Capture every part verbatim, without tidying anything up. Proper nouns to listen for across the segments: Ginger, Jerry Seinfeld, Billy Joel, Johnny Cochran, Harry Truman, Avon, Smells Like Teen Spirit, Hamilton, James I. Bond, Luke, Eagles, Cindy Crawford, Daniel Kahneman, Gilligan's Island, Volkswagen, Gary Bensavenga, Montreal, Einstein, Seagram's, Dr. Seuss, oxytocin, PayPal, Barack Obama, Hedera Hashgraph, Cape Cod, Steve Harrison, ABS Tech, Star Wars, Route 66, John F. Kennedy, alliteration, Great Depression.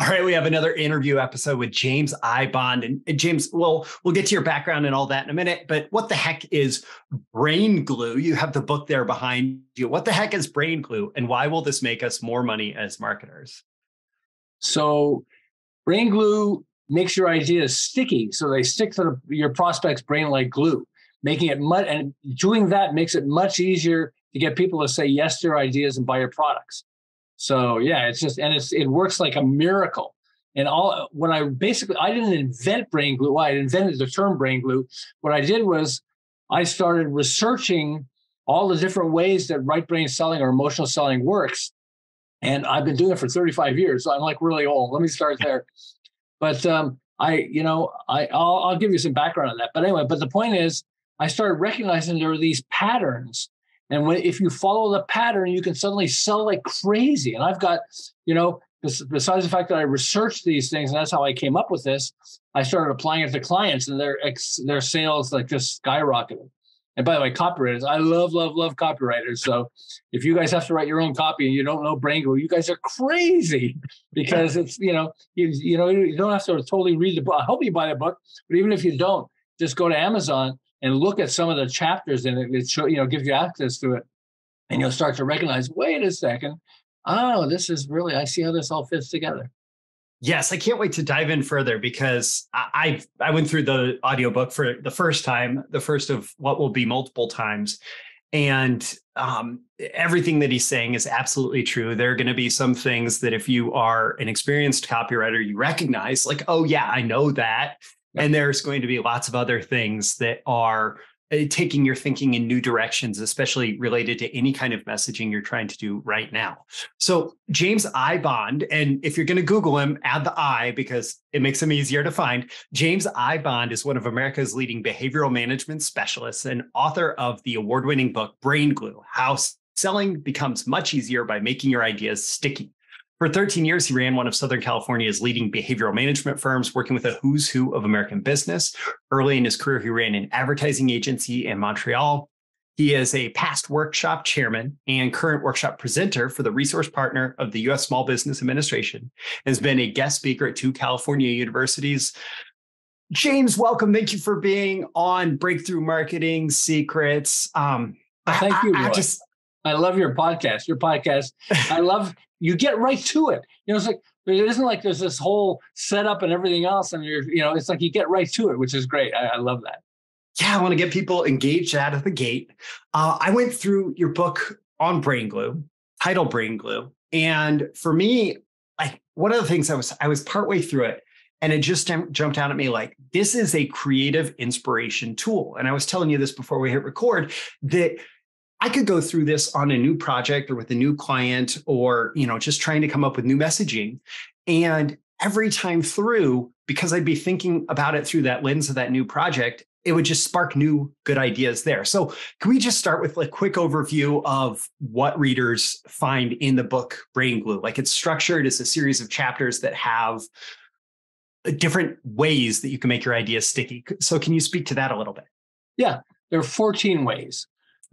All right, we have another interview episode with James I. Bond. And, and James, well, we'll get to your background and all that in a minute, but what the heck is Brain Glue? You have the book there behind you. What the heck is Brain Glue, and why will this make us more money as marketers? So Brain Glue makes your ideas sticky. So they stick to the, your prospect's brain like glue, making it much, and doing that makes it much easier to get people to say yes to your ideas and buy your products. So yeah, it's just, and it's, it works like a miracle. And all, when I basically, I didn't invent Brain Glue. I invented the term Brain Glue. What I did was I started researching all the different ways that right brain selling or emotional selling works. And I've been doing it for thirty-five years. So I'm like really old. Let me start there. But um, I, you know, I, I'll, I'll give you some background on that. But anyway, but the point is I started recognizing there are these patterns. And when, if you follow the pattern, you can suddenly sell like crazy. And I've got, you know, besides the fact that I researched these things, and that's how I came up with this, I started applying it to clients, and their ex, their sales like just skyrocketed. And by the way, copywriters, I love, love, love copywriters. So if you guys have to write your own copy and you don't know Brain Glue, you guys are crazy, because it's, you know, you, you know, you don't have to totally read the book. I hope you buy the book, but even if you don't, just go to Amazon and look at some of the chapters in it. It show, you know, gives you access to it, and you'll start to recognize, wait a second, oh, this is really, I see how this all fits together. Yes, I can't wait to dive in further, because I I went through the audiobook for the first time, the first of what will be multiple times. And um, everything that he's saying is absolutely true. There are going to be some things that if you are an experienced copywriter, you recognize like, oh, yeah, I know that. Yep. And there's going to be lots of other things that are taking your thinking in new directions, especially related to any kind of messaging you're trying to do right now. So James I. Bond, and if you're going to Google him, add the I because it makes him easier to find. James I. Bond is one of America's leading behavioral management specialists and author of the award-winning book, Brain Glue, How Selling Becomes Much Easier by Making Your Ideas Sticky. For thirteen years, he ran one of Southern California's leading behavioral management firms, working with a who's who of American business. Early in his career, he ran an advertising agency in Montreal. He is a past workshop chairman and current workshop presenter for the resource partner of the U S Small Business Administration, and has been a guest speaker at two California universities. James, welcome. Thank you for being on Breakthrough Marketing Secrets. Um, Thank you, Roy. I, I, just, I love your podcast. Your podcast. I love... You get right to it. You know, it's like, it isn't like there's this whole setup and everything else. And you're, you know, it's like you get right to it, which is great. I, I love that. Yeah, I want to get people engaged out of the gate. Uh, I went through your book on Brain Glue, titled Brain Glue. And for me, like one of the things I was, I was partway through it, and it just jumped out at me like, this is a creative inspiration tool. And I was telling you this before we hit record that I could go through this on a new project or with a new client, or, you know, just trying to come up with new messaging. And every time through, because I'd be thinking about it through that lens of that new project, it would just spark new good ideas there. So can we just start with a quick overview of what readers find in the book Brain Glue? Like, it's structured as a series of chapters that have different ways that you can make your ideas sticky. So can you speak to that a little bit? Yeah, there are fourteen ways.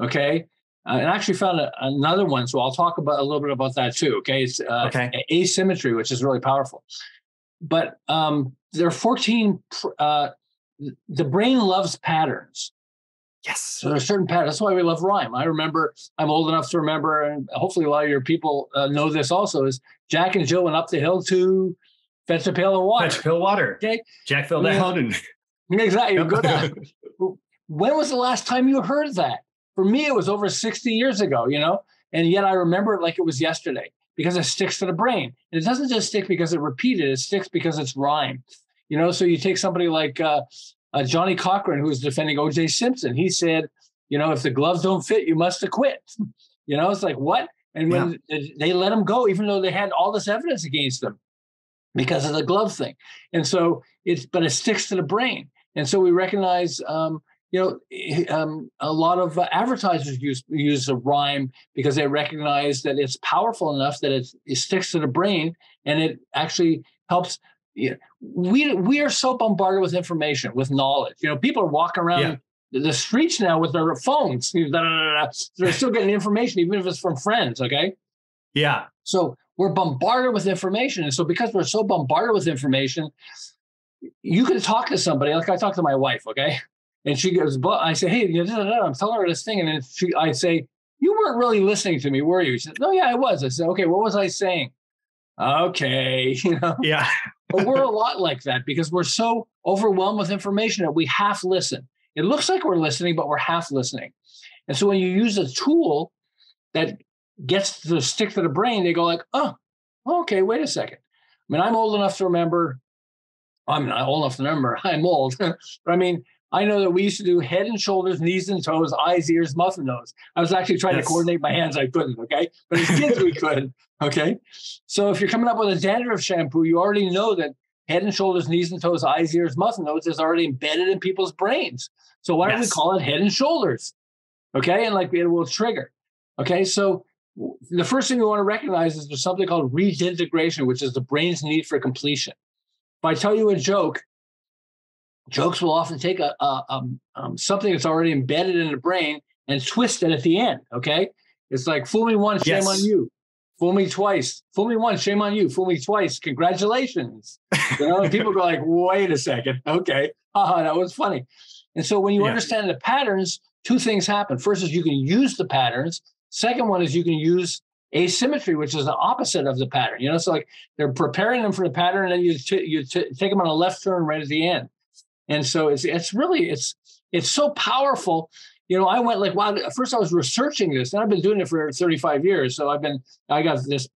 Okay. Uh, and I actually found a, another one. So I'll talk about a little bit about that too. Okay. It's uh, okay. Asymmetry, which is really powerful. But um, there are fourteen, uh, the brain loves patterns. Yes. So there are certain patterns. That's why we love rhyme. I remember, I'm old enough to remember, and hopefully a lot of your people uh, know this also, is Jack and Jill went up the hill to fetch a pail of water. Fetch a pail of water. Okay. Jack fell down. and Exactly. Yep. Go down. When was the last time you heard that? For me, it was over sixty years ago, you know, and yet I remember it like it was yesterday, because it sticks to the brain. And it doesn't just stick because it repeated, it sticks because it's rhyme. You know, so you take somebody like uh, uh, Johnny Cochran, who was defending O J Simpson. He said, you know, if the gloves don't fit, you must acquit. You know, it's like, what? And when yeah. they let him go, even though they had all this evidence against them because of the glove thing. And so it's, but it sticks to the brain. And so we recognize, um, You know, um, a lot of uh, advertisers use use the rhyme because they recognize that it's powerful enough that it's, it sticks to the brain, and it actually helps. You know, we we are so bombarded with information, with knowledge. You know, people are walking around yeah. the, the streets now with their phones. They're still getting information, even if it's from friends. Okay. Yeah. So We're bombarded with information. And so because we're so bombarded with information, you can talk to somebody. Like I talk to my wife, okay? And she goes, but I say, hey, I'm telling her this thing. And then she, I say, you weren't really listening to me, were you? She said, no, yeah, I was. I said, okay, what was I saying? Okay, you know? Yeah. But we're a lot like that because we're so overwhelmed with information that we half listen. It looks like we're listening, but we're half listening. And so when you use a tool that gets to stick to the brain, they go like, oh, okay, wait a second. I mean, I'm old enough to remember. I'm not old enough to remember. I'm old. But I mean, I know that we used to do head and shoulders, knees and toes, eyes, ears, mouth and nose. I was actually trying yes. to coordinate my hands. I couldn't, okay? But as kids, we could, okay? So if you're coming up with a dandruff shampoo, you already know that head and shoulders, knees and toes, eyes, ears, mouth and nose is already embedded in people's brains. So why yes. don't we call it head and shoulders, okay? And like it will trigger, okay? So the first thing we want to recognize is there's something called reintegration, which is the brain's need for completion. If I tell you a joke, jokes will often take a, a, a um, something that's already embedded in the brain and twist it at the end, okay? It's like, fool me once, shame yes. on you. Fool me twice. Fool me once, shame on you. Fool me twice, congratulations. You know, and people go like, wait a second, okay. Haha, that was funny. And so when you yeah. understand the patterns, two things happen. First is you can use the patterns. Second one is you can use asymmetry, which is the opposite of the pattern. You know, so like they're preparing them for the pattern, and then you, t- you t- take them on a left turn right at the end. And so it's it's really, it's it's so powerful. You know, I went like, wow, at first I was researching this, and I've been doing it for thirty-five years. So I've been, I got this,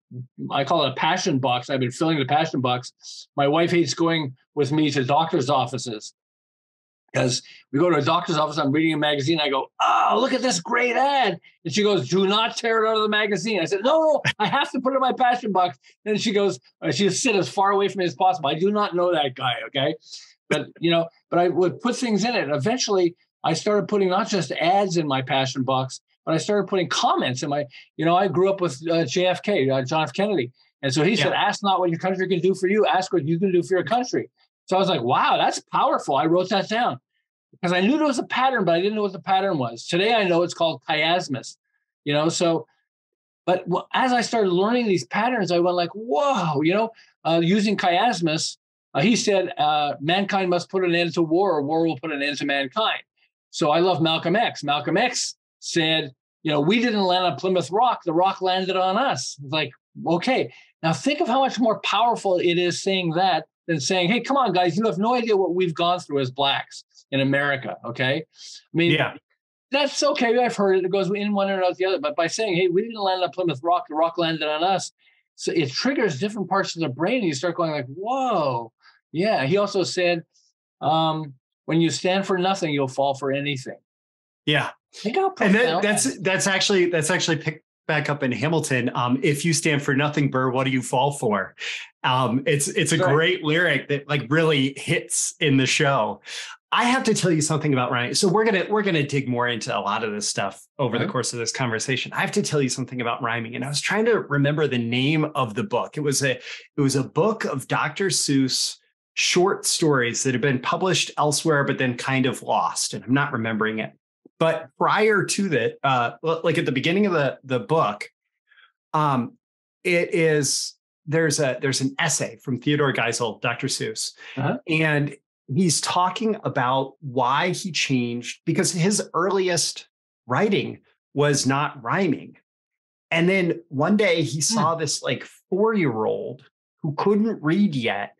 I call it a passion box. I've been filling the passion box. My wife hates going with me to doctor's offices because we go to a doctor's office, I'm reading a magazine. I go, oh, look at this great ad. And she goes, do not tear it out of the magazine. I said, no, no, I have to put it in my passion box. And she goes, she'll sit as far away from me as possible. I do not know that guy, okay? But, you know, but I would put things in it. Eventually, I started putting not just ads in my passion box, but I started putting comments in my, you know, I grew up with uh, J F K, uh, John F. Kennedy. And so he yeah. said, ask not what your country can do for you. Ask what you can do for your country. So I was like, wow, that's powerful. I wrote that down because I knew there was a pattern, but I didn't know what the pattern was. Today, I know it's called chiasmus, you know, so. But as I started learning these patterns, I went like, whoa, you know, uh, using chiasmus. Uh, he said, uh, mankind must put an end to war, or war will put an end to mankind. So I love Malcolm X. Malcolm X said, you know, we didn't land on Plymouth Rock. The rock landed on us. It's like, okay, now think of how much more powerful it is saying that than saying, hey, come on, guys, you have no idea what we've gone through as Blacks in America, okay? I mean, yeah. that's okay. I've heard it. It goes in one and out the other. But by saying, hey, we didn't land on Plymouth Rock. The rock landed on us. So it triggers different parts of the brain. And you start going like, whoa. Yeah, he also said, um, when you stand for nothing, you'll fall for anything. Yeah. Think I'll and that, that's that's actually that's actually picked back up in Hamilton. Um, if you stand for nothing, Burr, what do you fall for? Um, it's it's a Sorry. great lyric that like really hits in the show. I have to tell you something about Ryan. So we're gonna we're gonna dig more into a lot of this stuff over mm-hmm. the course of this conversation. I have to tell you something about rhyming, and I was trying to remember the name of the book. It was a it was a book of Doctor Seuss short stories that have been published elsewhere, but then kind of lost, and I'm not remembering it. But prior to that, uh, like at the beginning of the the book, um, it is there's a there's an essay from Theodore Geisel, Doctor Seuss, uh-huh. and he's talking about why he changed, because his earliest writing was not rhyming. And then one day he saw hmm. this like four-year-old who couldn't read yet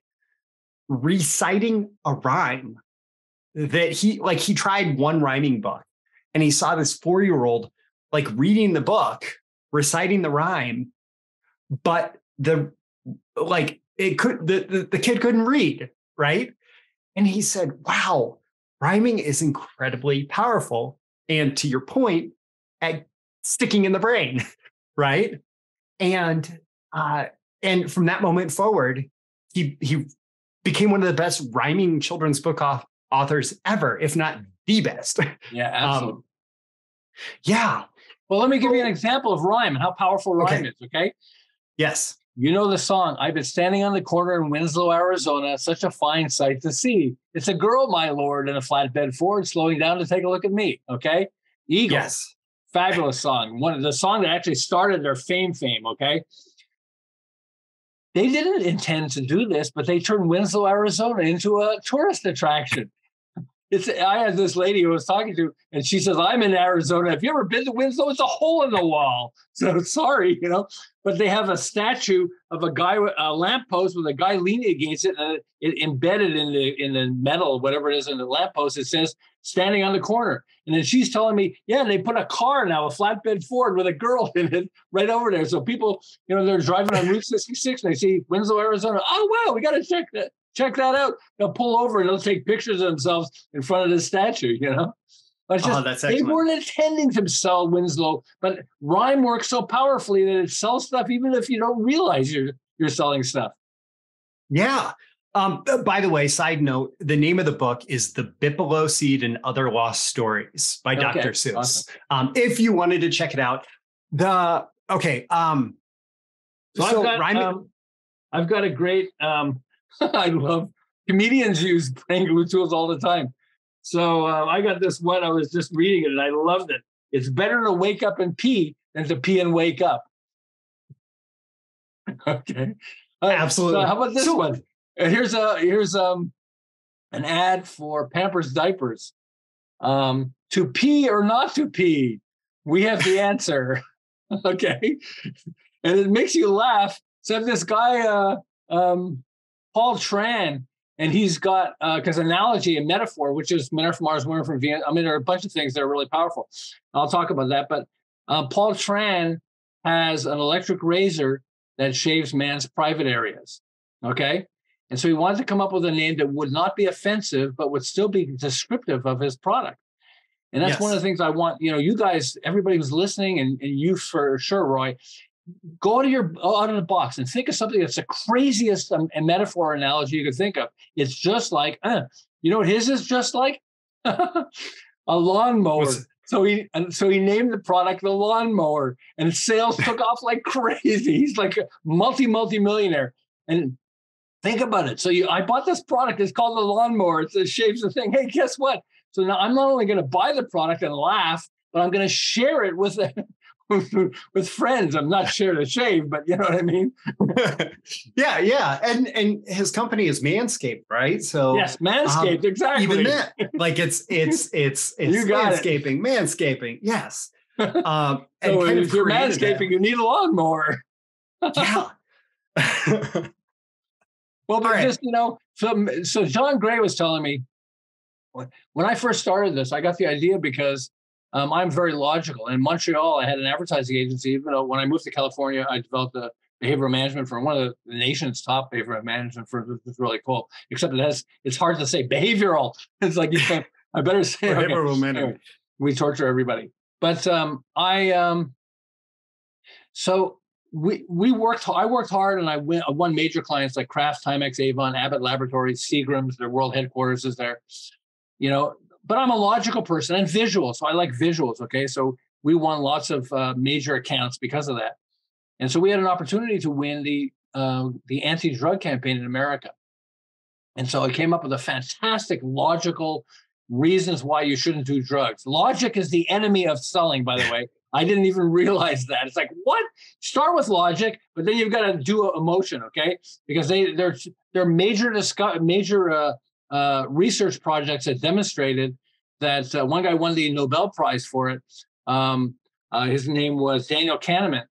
reciting a rhyme that he like he tried one rhyming book, and he saw this four-year-old like reading the book, reciting the rhyme, but the like it could the, the, the kid couldn't read, right? And he said, wow, rhyming is incredibly powerful. And to your point, at sticking in the brain, right? And uh, and from that moment forward, he he became one of the best rhyming children's book off- authors ever, if not the best. Yeah, absolutely. Um, yeah. Well, let me give you an example of rhyme and how powerful rhyme okay. is, okay? Yes. You know the song, I've been standing on the corner in Winslow, Arizona, such a fine sight to see. It's a girl, my lord, in a flatbed Ford, slowing down to take a look at me, okay? Eagles, yes. fabulous song. One of the song that actually started their fame fame, okay? They didn't intend to do this, but they turned Winslow, Arizona into a tourist attraction. It's, I had this lady who I was talking to, and she says, I'm in Arizona. Have you ever been to Winslow? It's a hole in the wall. So sorry, you know. But they have a statue of a guy, a lamppost with a guy leaning against it, and it embedded in the in the metal, whatever it is in the lamppost, it says, standing on the corner. And then she's telling me, yeah, they put a car now, a flatbed Ford with a girl in it right over there. So people, you know, they're driving on Route sixty-six, and they see Winslow, Arizona. Oh, wow, we got to check that. Check that out. They'll pull over and they'll take pictures of themselves in front of the statue, you know? Just, oh, that's excellent. They weren't intending to sell Winslow, but rhyme works so powerfully that it sells stuff even if you don't realize you're you're selling stuff. Yeah. Um, by the way, side note, the name of the book is The Bigelow Seed and Other Lost Stories by okay. Doctor Seuss. Awesome. Um, if you wanted to check it out. The okay. Um, so so I've, got, rhyme- um, I've got a great... Um, I love comedians use Brain Glue tools all the time. So um, I got this one. I was just reading it and I loved it. It's better to wake up and pee than to pee and wake up. Okay, uh, absolutely. So how about this so, one? Here's a here's um an ad for Pampers diapers. Um, to pee or not to pee, we have the answer. Okay, and it makes you laugh. So this guy, uh, um. Paul Tran, and he's got because uh, analogy and metaphor, which is Men Are From Mars, Women Are From Venus. I mean, there are a bunch of things that are really powerful. I'll talk about that. But uh, Paul Tran has an electric razor that shaves man's private areas. Okay, and so he wanted to come up with a name that would not be offensive, but would still be descriptive of his product. And that's yes. one of the things I want. You know, you guys, everybody who's listening, and, and you for sure, Roy. Go to your out of the box and think of something that's the craziest um, metaphor analogy you could think of. It's just like, uh, you know what his is just like? A lawnmower. So he so he named the product the lawnmower, and sales took off like crazy. He's like a multi multi millionaire. And think about it. So you, I bought this product. It's called the lawnmower. It's, it shaves the thing. Hey, guess what? So now I'm not only going to buy the product and laugh, but I'm going to share it with. A, with friends. I'm not sure to shave, but you know what I mean? yeah, yeah. And and his company is Manscaped, right? So yes, Manscaped, um, exactly. Even that. Like it's it's it's it's landscaping, it. Manscaping. Yes. Um and so if you're manscaping, that. You need a lawnmower. yeah. Well, but right. just you know, so, so John Gray was telling me when I first started this, I got the idea because Um, I'm very logical. And in Montreal, I had an advertising agency. Even though when I moved to California, I developed a behavioral management firm, one of the nation's top behavioral management firms. It's really cool, except it has, it's hard to say behavioral. It's like, you can't, I better say behavioral okay. management. Anyway, we torture everybody. But um, I, um, so we we worked, I worked hard and I, went, I won major clients like Kraft, Timex, Avon, Abbott Laboratories, Seagram's, their world headquarters is there, you know. But I'm a logical person and visual, so I like visuals, okay? So we won lots of uh, major accounts because of that. And so we had an opportunity to win the uh, the anti-drug campaign in America. And so I came up with a fantastic logical reasons why you shouldn't do drugs. Logic is the enemy of selling, by the way. I didn't even realize that. It's like, what? Start with logic, but then you've got to do emotion, okay? Because they, they're, they're major, discuss- major uh, Uh, research projects that demonstrated that uh, one guy won the Nobel Prize for it. Um, uh, his name was Daniel Kahneman,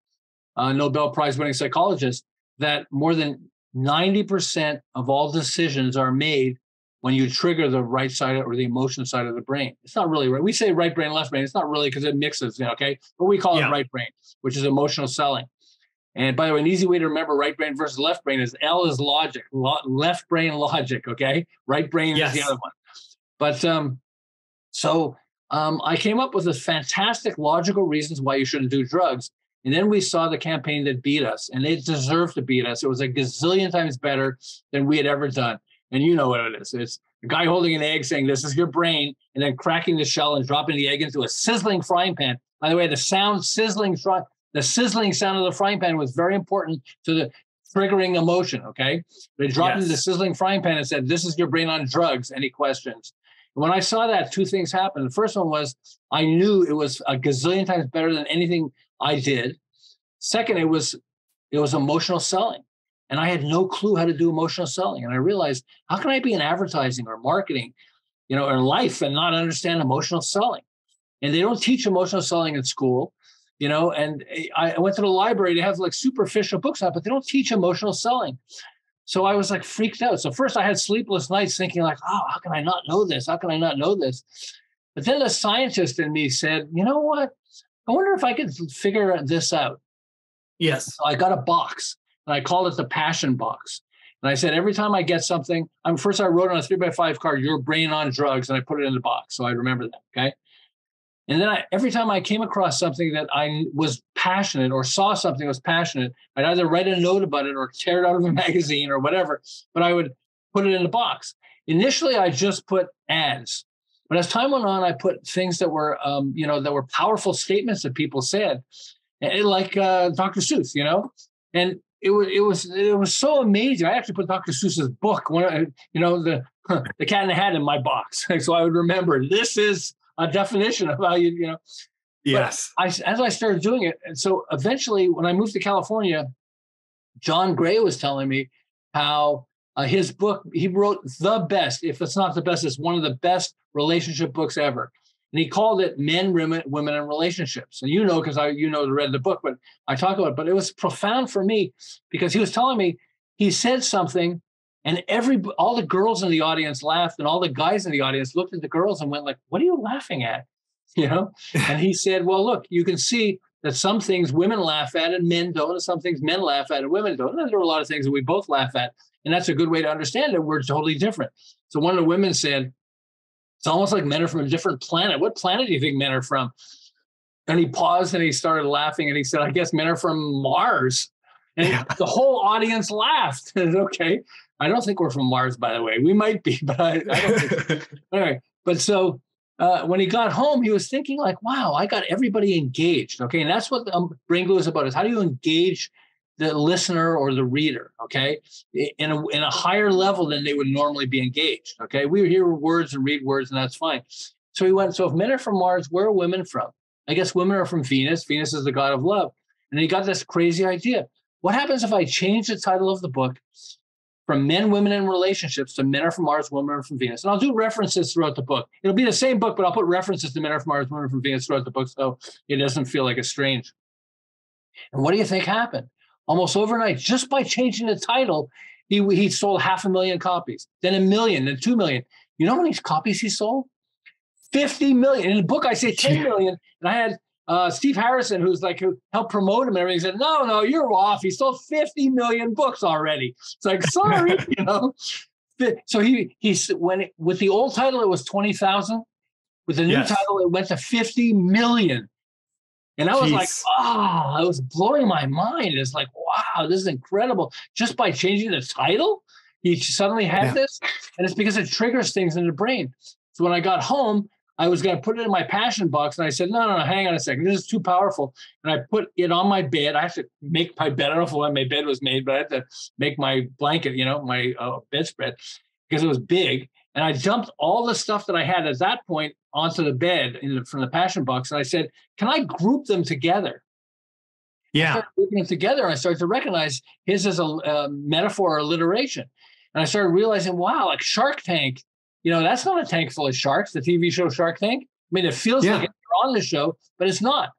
a Nobel Prize winning psychologist, that more than ninety percent of all decisions are made when you trigger the right side or the emotion side of the brain. It's not really right. We say right brain, left brain. It's not really because it mixes, you know, okay? But we call yeah. it right brain, which is emotional selling. And by the way, an easy way to remember right brain versus left brain is L is logic, lo- left brain logic, okay? Right brain yes. is the other one. But um, so um, I came up with the fantastic logical reasons why you shouldn't do drugs. And then we saw the campaign that beat us, and it deserved to beat us. It was a gazillion times better than we had ever done. And you know what it is. It's a guy holding an egg saying, this is your brain, and then cracking the shell and dropping the egg into a sizzling frying pan. By the way, the sound sizzling frying The sizzling sound of the frying pan was very important to the triggering emotion, okay? They dropped yes. into the sizzling frying pan and said, this is your brain on drugs, any questions? And when I saw that, two things happened. The first one was I knew it was a gazillion times better than anything I did. Second, it was it was emotional selling. And I had no clue how to do emotional selling. And I realized, how can I be in advertising or marketing, you know, or life and not understand emotional selling? And they don't teach emotional selling at school, you know, and I went to the library to have like superficial books out, but they don't teach emotional selling. So I was like freaked out. So first I had sleepless nights thinking like, oh, how can I not know this? How can I not know this? But then the scientist in me said, you know what? I wonder if I could figure this out. Yes. So I got a box and I called it the passion box. And I said, every time I get something, I'm first I wrote on a three by five card, your brain on drugs, and I put it in the box. So I remember that. Okay. And then I, every time I came across something that I was passionate or saw something that was passionate, I'd either write a note about it or tear it out of a magazine or whatever, but I would put it in the box. Initially, I just put ads. But as time went on, I put things that were, um, you know, that were powerful statements that people said, like uh, Doctor Seuss, you know, and it was it was it was so amazing. I actually put Doctor Seuss's book, when I, you know, the the Cat in the Hat in my box, so I would remember this is a definition of how you, you know. Yes. I, as I started doing it, and so eventually, when I moved to California, John Gray was telling me how. Uh, his book, he wrote the best, if it's not the best, it's one of the best relationship books ever. And he called it Men, Women, Women and Relationships. And you know, because I, you know, read the book, but I talk about it. But it was profound for me because he was telling me, he said something and every, all the girls in the audience laughed and all the guys in the audience looked at the girls and went like, what are you laughing at? You know? And he said, well, look, you can see that some things women laugh at and men don't, and some things men laugh at and women don't. And there are a lot of things that we both laugh at. And that's a good way to understand it. We're totally different. So one of the women said, it's almost like men are from a different planet. What planet do you think men are from? And he paused and he started laughing. And he said, I guess men are from Mars. And yeah. The whole audience laughed. And okay, I don't think we're from Mars, by the way. We might be, but I, I don't think so. All right. But so uh, when he got home, he was thinking like, wow, I got everybody engaged. Okay. And that's what um, Brain Glue is about, is how do you engage the listener or the reader, okay, in a, in a higher level than they would normally be engaged, okay? We hear words and read words, and that's fine. So he went, so if men are from Mars, where are women from? I guess women are from Venus. Venus is the god of love. And he got this crazy idea. What happens if I change the title of the book from Men, Women, and Relationships to Men Are From Mars, Women Are From Venus? And I'll do references throughout the book. It'll be the same book, but I'll put references to Men Are From Mars, Women Are From Venus throughout the book, so it doesn't feel like a strange. And what do you think happened? Almost overnight, just by changing the title, he, he sold half a million copies, then a million, then two million. You know how many copies he sold? fifty million. In the book, I say ten million. And I had uh, Steve Harrison, who's like, who helped promote him and everything, said, no, no, you're off. He sold fifty million books already. It's like, sorry, you know. So he, he when it, with the old title, it was twenty thousand. With the new yes. title, it went to fifty million. And I was Jeez. like, ah, oh, I was blowing my mind. It's like, wow, this is incredible. Just by changing the title, he suddenly had yeah. this. And it's because it triggers things in the brain. So when I got home, I was going to put it in my passion box. And I said, no, no, no, hang on a second. This is too powerful. And I put it on my bed. I have to make my bed. I don't know when my bed was made, but I had to make my blanket, you know, my uh, bedspread, because it was big. And I dumped all the stuff that I had at that point onto the bed in the, from the passion box. And I said, can I group them together? Yeah. I started grouping them together. And I started to recognize his as a, a metaphor or alliteration. And I started realizing, wow, like Shark Tank, you know, that's not a tank full of sharks, the T V show Shark Tank. I mean, it feels yeah. like you're on the show, but it's not.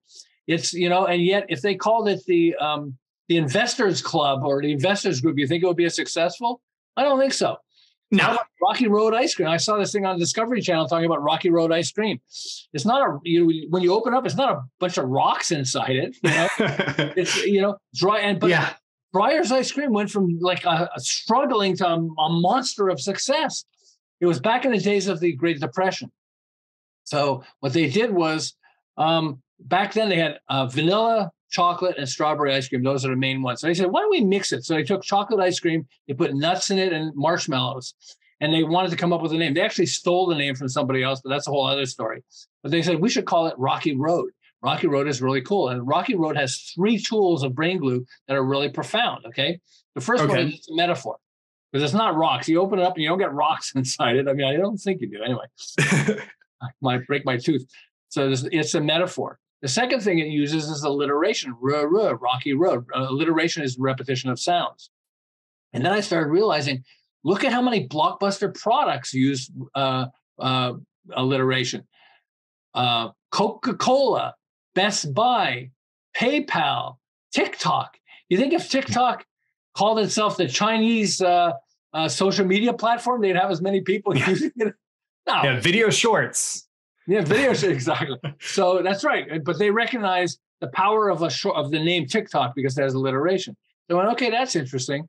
It's, you know, and yet if they called it the um, the Investors Club or the Investors Group, you think it would be as successful? I don't think so. No, Rocky Road ice cream. I saw this thing on Discovery Channel talking about Rocky Road ice cream. It's not a you when you open up, it's not a bunch of rocks inside it. You know? It's you know dry and but yeah. Breyer's ice cream went from like a, a struggling to a, a monster of success. It was back in the days of the Great Depression. So what they did was um, back then they had uh, vanilla, chocolate, and strawberry ice cream. Those are the main ones. So they said, why don't we mix it? So they took chocolate ice cream, they put nuts in it and marshmallows, and they wanted to come up with a name. They actually stole the name from somebody else, but that's a whole other story. But they said, we should call it Rocky Road. Rocky Road is really cool. And Rocky Road has three tools of Brain Glue that are really profound, okay? The first okay. one is a metaphor, because it's not rocks. You open it up and you don't get rocks inside it. I mean, I don't think you do anyway. I might break my tooth. So this, it's a metaphor. The second thing it uses is alliteration, ruh, ruh, Rocky Road. Uh, alliteration is repetition of sounds. And then I started realizing, look at how many blockbuster products use uh, uh, alliteration. Uh, Coca-Cola, Best Buy, PayPal, TikTok. You think if TikTok called itself the Chinese uh, uh, social media platform, they'd have as many people yeah. using it? No. Yeah, video shorts. Yeah, video shorts, exactly. So that's right. But they recognize the power of a short, of the name TikTok because it has alliteration. They went, okay, that's interesting.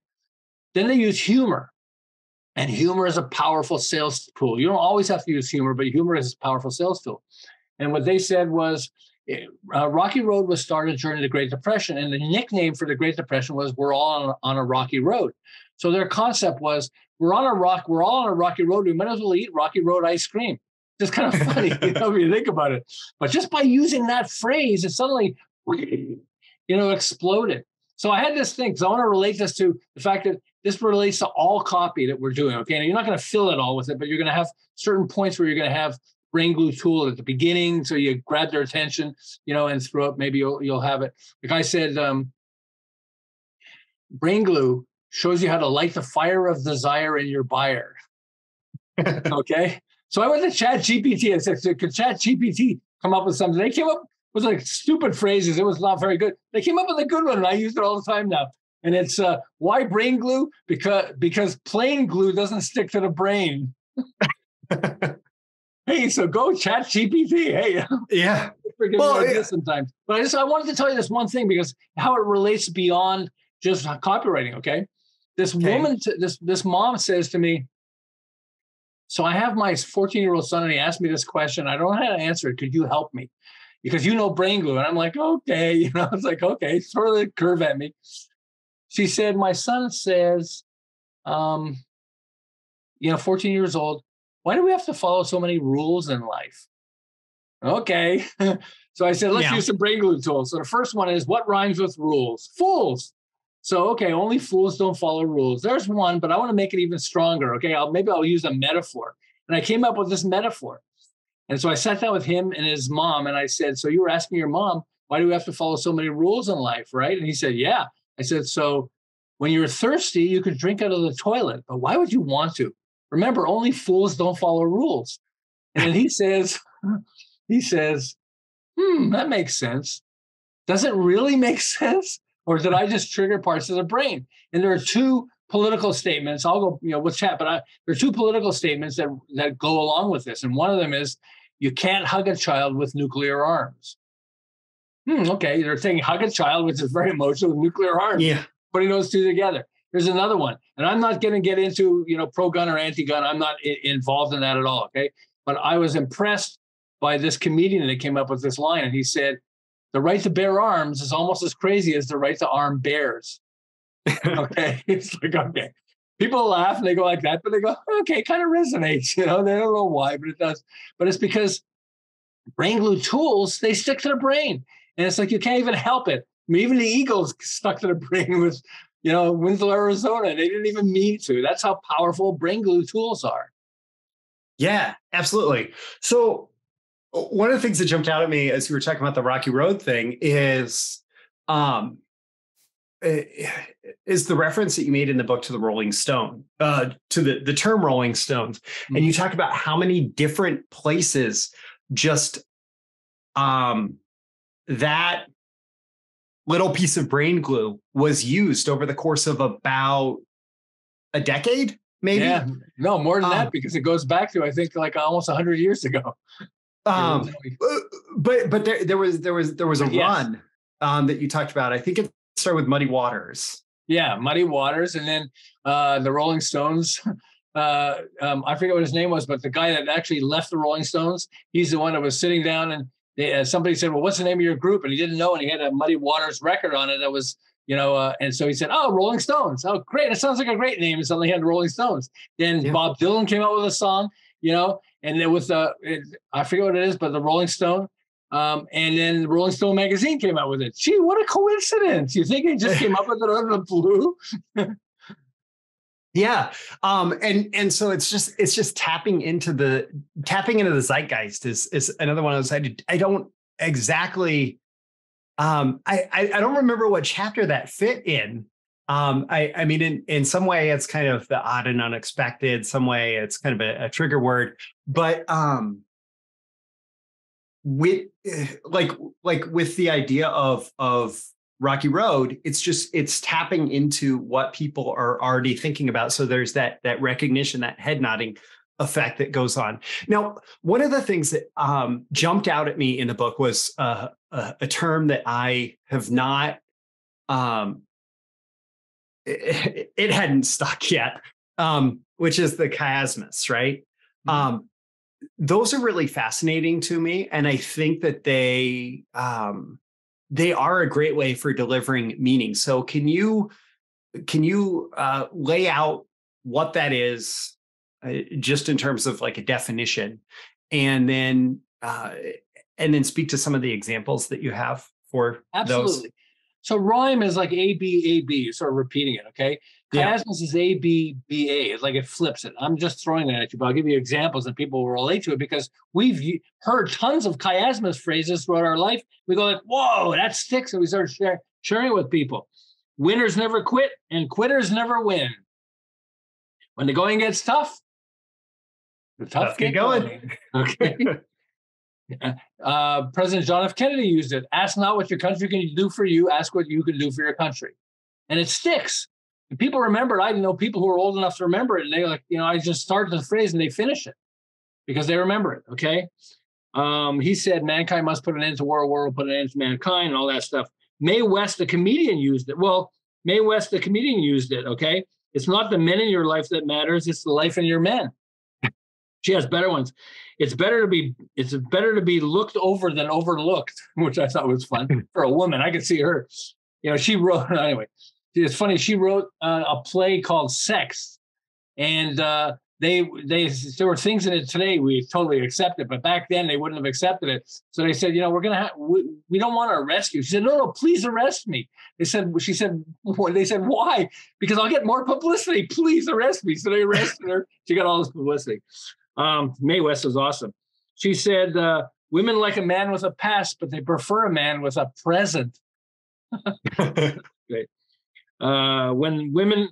Then they use humor. And humor is a powerful sales tool. You don't always have to use humor, but humor is a powerful sales tool. And what they said was, uh, Rocky Road was started during the Great Depression, and the nickname for the Great Depression was "We're all on, on a rocky road." So their concept was, "We're on a rock. We're all on a rocky road. We might as well eat Rocky Road ice cream." Just kind of funny, you know, if you think about it. But just by using that phrase, it suddenly, you know, exploded. So I had this thing because I want to relate this to the fact that this relates to all copy that we're doing. Okay, now you're not going to fill it all with it, but you're going to have certain points where you're going to have Brain Glue tool at the beginning, so you grab their attention, you know, and throughout maybe you'll you'll have it. Like I said, um, Brain Glue shows you how to light the fire of desire in your buyer. Okay, so I went to Chat G P T and said, "Could Chat G P T come up with something?" They came up with like stupid phrases. It was not very good. They came up with a good one, and I use it all the time now. And it's uh, why Brain Glue? Because because plain glue doesn't stick to the brain. Hey, so go Chat G P T. Hey, yeah. Forgive well, me yeah. sometimes. But I just I wanted to tell you this one thing because how it relates beyond just copywriting. Okay, this okay. woman, this this mom says to me. So I have my fourteen-year-old son, and he asked me this question. I don't know how to answer it. Could you help me? Because you know Brain Glue, and I'm like, okay, you know, I was like, okay, throw the curve at me. She said, my son says, um, you know, fourteen years old, why do we have to follow so many rules in life? Okay. So I said, let's yeah. use some Brain Glue tools. So the first one is, what rhymes with rules? Fools. So, okay, only fools don't follow rules. There's one, but I want to make it even stronger. Okay, I'll, maybe I'll use a metaphor. And I came up with this metaphor. And so I sat down with him and his mom, and I said, so you were asking your mom, why do we have to follow so many rules in life, right? And he said, yeah. I said, so when you're thirsty, you could drink out of the toilet, but why would you want to? Remember, only fools don't follow rules. And then he says, he says, hmm, that makes sense. Does it really make sense? Or did I just trigger parts of the brain? And there are two political statements. I'll go, you know, we'll chat, but I, there are two political statements that, that go along with this. And one of them is, you can't hug a child with nuclear arms. Hmm, okay, they're saying hug a child, which is very emotional, with nuclear arms. Yeah. Putting those two together. There's another one. And I'm not going to get into, you know, pro-gun or anti-gun. I'm not I- involved in that at all, okay? But I was impressed by this comedian that came up with this line. And he said, the right to bear arms is almost as crazy as the right to arm bears. Okay? It's like, okay. People laugh and they go like that, but they go, okay, it kind of resonates. You know, they don't know why, but it does. But it's because Brain Glue tools, they stick to the brain. And it's like, you can't even help it. I mean, even the Eagles stuck to the brain with, you know, Winslow, Arizona. They didn't even mean to. That's how powerful Brain Glue tools are. Yeah, absolutely. So one of the things that jumped out at me as we were talking about the Rocky Road thing is, um, is the reference that you made in the book to the Rolling Stone, uh, to the, the term Rolling Stones. Mm-hmm. And you talk about how many different places just... um. That little piece of Brain Glue was used over the course of about a decade, maybe. Yeah. No, more than um, that, because it goes back to, I think, like almost one hundred years ago. Um, but but there there was there was there was a yes. run um, that you talked about. I think it started with Muddy Waters. Yeah, Muddy Waters, and then uh, the Rolling Stones. Uh, um, I forget what his name was, but the guy that actually left the Rolling Stones, he's the one that was sitting down and. They, uh, somebody said, well, what's the name of your group? And he didn't know. And he had a Muddy Waters record on it that was, you know, uh, and so he said, oh, Rolling Stones. Oh, great. That sounds like a great name. And suddenly he had Rolling Stones. Then yeah. Bob Dylan came out with a song, you know, and it was, uh, it, I forget what it is, but the Rolling Stone. Um, and then Rolling Stone magazine came out with it. Gee, what a coincidence. You think he just came up with it out of the blue? Yeah. Um, and, and so it's just, it's just tapping into the tapping into the zeitgeist is, is another one I was, I, did, I don't exactly, um, I, I, I don't remember what chapter that fit in, Um, I, I mean, in, in some way, it's kind of the odd and unexpected. Some way, it's kind of a, a trigger word. But um, with like like with the idea of of Rocky Road, it's just it's tapping into what people are already thinking about. So there's that that recognition, that head nodding effect that goes on. Now, one of the things that um, jumped out at me in the book was uh, a, a term that I have not. Um, It hadn't stuck yet, um, which is the chiasmus, right? Mm-hmm. Um, those are really fascinating to me. And I think that they um, they are a great way for delivering meaning. So can you can you uh, lay out what that is uh, just in terms of like a definition, and then uh, and then speak to some of the examples that you have for Absolutely. Those? So rhyme is like A, B, A, B. You're sort of repeating it, okay? Chiasmus yeah. is A, B, B, A. It's like it flips it. I'm just throwing it at you, but I'll give you examples and people will relate to it because we've heard tons of chiasmus phrases throughout our life. We go like, whoa, that sticks. And we start share, sharing it with people. Winners never quit and quitters never win. When the going gets tough, the tough, tough get going. going. Okay. Uh, President John F. Kennedy used it. Ask not what your country can do for you. Ask what you can do for your country. And it sticks. And people remember it. I know people who are old enough to remember it. And they like, you know, I just start the phrase and they finish it because they remember it. Okay. Um, he said, mankind must put an end to war. War will put an end to mankind and all that stuff. Mae West, the comedian, used it. Well, Mae West, the comedian, used it. Okay. It's not the men in your life that matters. It's the life in your men. She has better ones. It's better to be it's better to be looked over than overlooked, which I thought was fun for a woman. I could see her. You know, she wrote anyway. It's funny. She wrote uh, a play called Sex, and uh, they they there were things in it today we totally accept it, but back then they wouldn't have accepted it. So they said, you know, we're gonna ha- we, we don't want to arrest you. She said, no, no, please arrest me. They said she said they said why? Because I'll get more publicity. Please arrest me. So they arrested her. She got all this publicity. Um, Mae West is awesome. She said, uh, women like a man with a past, but they prefer a man with a present. Great. Uh, when women,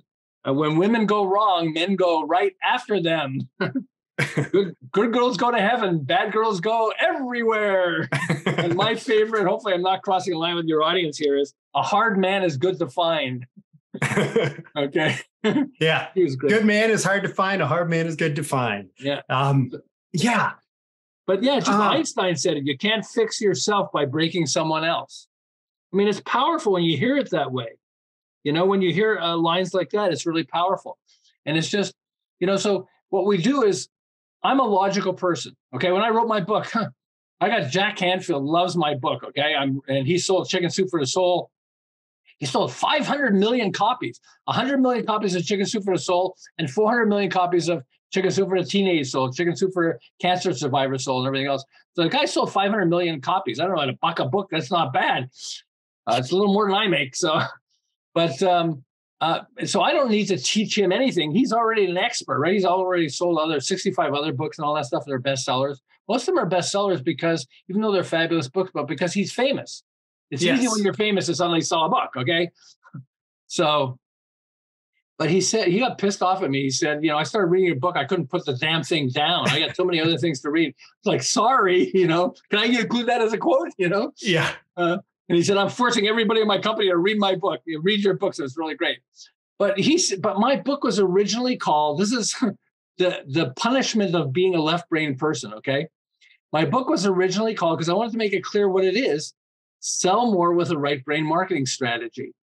uh, when women go wrong, men go right after them. good, good girls go to heaven. Bad girls go everywhere. And my favorite, hopefully I'm not crossing a line with your audience here, is a hard man is good to find. Okay. Yeah. He was great. Good man is hard to find. A hard man is good to find. Yeah. Um, yeah. But yeah, just uh, Einstein said it. You can't fix yourself by breaking someone else. I mean, it's powerful when you hear it that way. You know, when you hear uh, lines like that, it's really powerful. And it's just, you know, so what we do is I'm a logical person. Okay. When I wrote my book, huh, I got Jack Canfield loves my book. Okay. I'm, and he sold Chicken Soup for the Soul. He sold five hundred million copies, one hundred million copies of Chicken Soup for the Soul, and four hundred million copies of Chicken Soup for the Teenage Soul, Chicken Soup for Cancer Survivor Soul, and everything else. So the guy sold five hundred million copies. I don't know how to buck a book. That's not bad. Uh, it's a little more than I make. So, but um, uh, so I don't need to teach him anything. He's already an expert, right? He's already sold other sixty-five other books and all that stuff. They're bestsellers. Most of them are bestsellers because even though they're fabulous books, but because he's famous. It's yes. easy when you're famous to suddenly sell a buck, okay? So, but he said, he got pissed off at me. He said, you know, I started reading your book. I couldn't put the damn thing down. I got so many other things to read. It's like, sorry, you know, can I include that as a quote, you know? Yeah. Uh, and he said, I'm forcing everybody in my company to read my book. You read your books. It's really great. But he said, but my book was originally called, this is the, the punishment of being a left-brained person, okay? My book was originally called, because I wanted to make it clear what it is, Sell More with a Right Brain Marketing Strategy.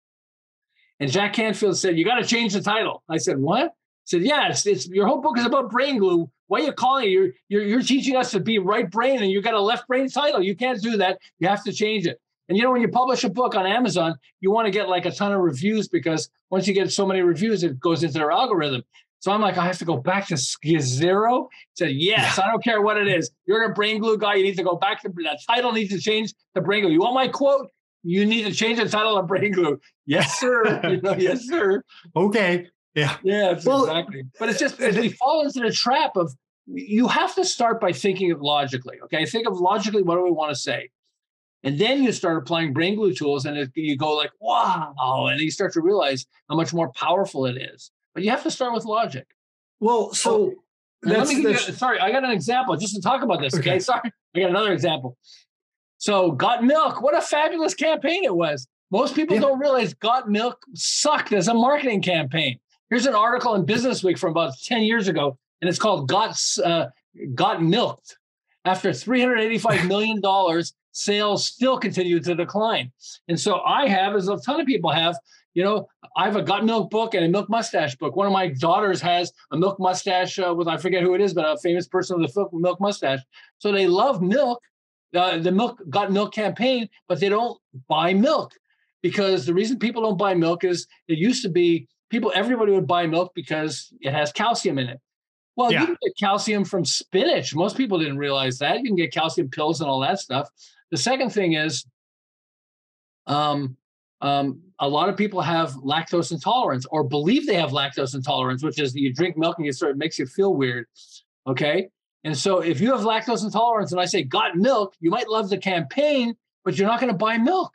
And Jack Canfield said, you got to change the title. I said, what? He said, yeah, it's, it's, your whole book is about brain glue. Why are you calling it? You're, you're, you're teaching us to be right brain and you got a left brain title. You can't do that. You have to change it. And you know, when you publish a book on Amazon, you want to get like a ton of reviews because once you get so many reviews, it goes into their algorithm. So I'm like, I have to go back to zero. He said, yes, I don't care what it is. You're a brain glue guy. You need to go back to that title. Needs to change to brain glue. You want my quote? You need to change the title of brain glue. Yes, sir. You know, yes, sir. Okay. Yeah. Yeah. Well, exactly. But it's just we fall into the trap of you have to start by thinking of logically. Okay, think of logically. What do we want to say? And then you start applying brain glue tools and it, you go like, wow. And you start to realize how much more powerful it is. But you have to start with logic. Well, so oh, let me get, sorry, I got an example just to talk about this. Okay. okay. Sorry. I got another example. So Got Milk, what a fabulous campaign it was. Most people yeah. don't realize Got Milk sucked as a marketing campaign. Here's an article in Business Week from about ten years ago, and it's called Got, uh, Got Milked. After three hundred eighty-five million dollars, sales still continue to decline. And so I have, as a ton of people have, you know, I have a Got Milk book and a Milk Mustache book. One of my daughters has a Milk Mustache uh, with, I forget who it is, but a famous person with a Milk Mustache. So they love milk, uh, the milk Got Milk campaign, but they don't buy milk. Because the reason people don't buy milk is it used to be people, everybody would buy milk because it has calcium in it. Well, yeah. you can get calcium from spinach. Most people didn't realize that. You can get calcium pills and all that stuff. The second thing is um, um, a lot of people have lactose intolerance or believe they have lactose intolerance, which is that you drink milk and you sort of makes you feel weird. Okay. And so if you have lactose intolerance and I say, Got Milk, you might love the campaign, but you're not going to buy milk.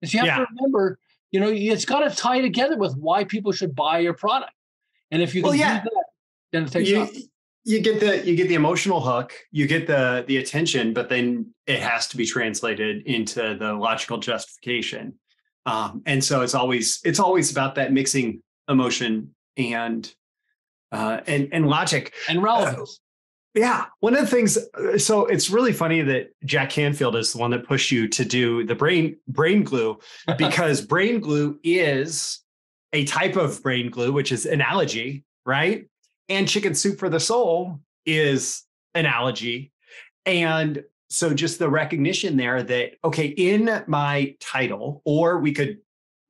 Because you have yeah. to remember, you know, it's got to tie together with why people should buy your product. And if you can well, yeah. do that, then it takes you, off. You get the you get the emotional hook, you get the the attention, but then it has to be translated into the logical justification. Um, and so it's always it's always about that mixing emotion and uh, and and logic and relevance. Uh, Yeah. One of the things, so it's really funny that Jack Canfield is the one that pushed you to do the brain brain glue, because brain glue is a type of brain glue, which is analogy, right? And Chicken Soup for the Soul is analogy. And so just the recognition there that, okay, in my title, or we could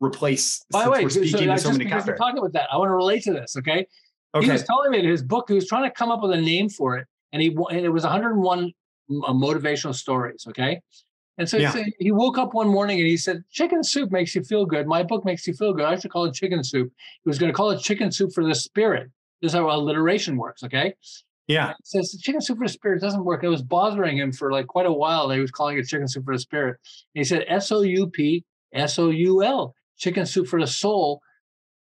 replace, by the way, we're speaking so to so many we're talking about that. I want to relate to this, okay? okay? He was telling me in his book, he was trying to come up with a name for it. And he and it was one hundred and one motivational stories, okay? And so yeah. he, said, he woke up one morning and he said, Chicken Soup makes you feel good. My book makes you feel good. I should call it Chicken Soup. He was going to call it Chicken Soup for the Spirit. This is how alliteration works, okay? Yeah. He says, Chicken Soup for the Spirit doesn't work. It was bothering him for like quite a while. He was calling it Chicken Soup for the Spirit. And he said, S O U P, S O U L, Chicken Soup for the Soul,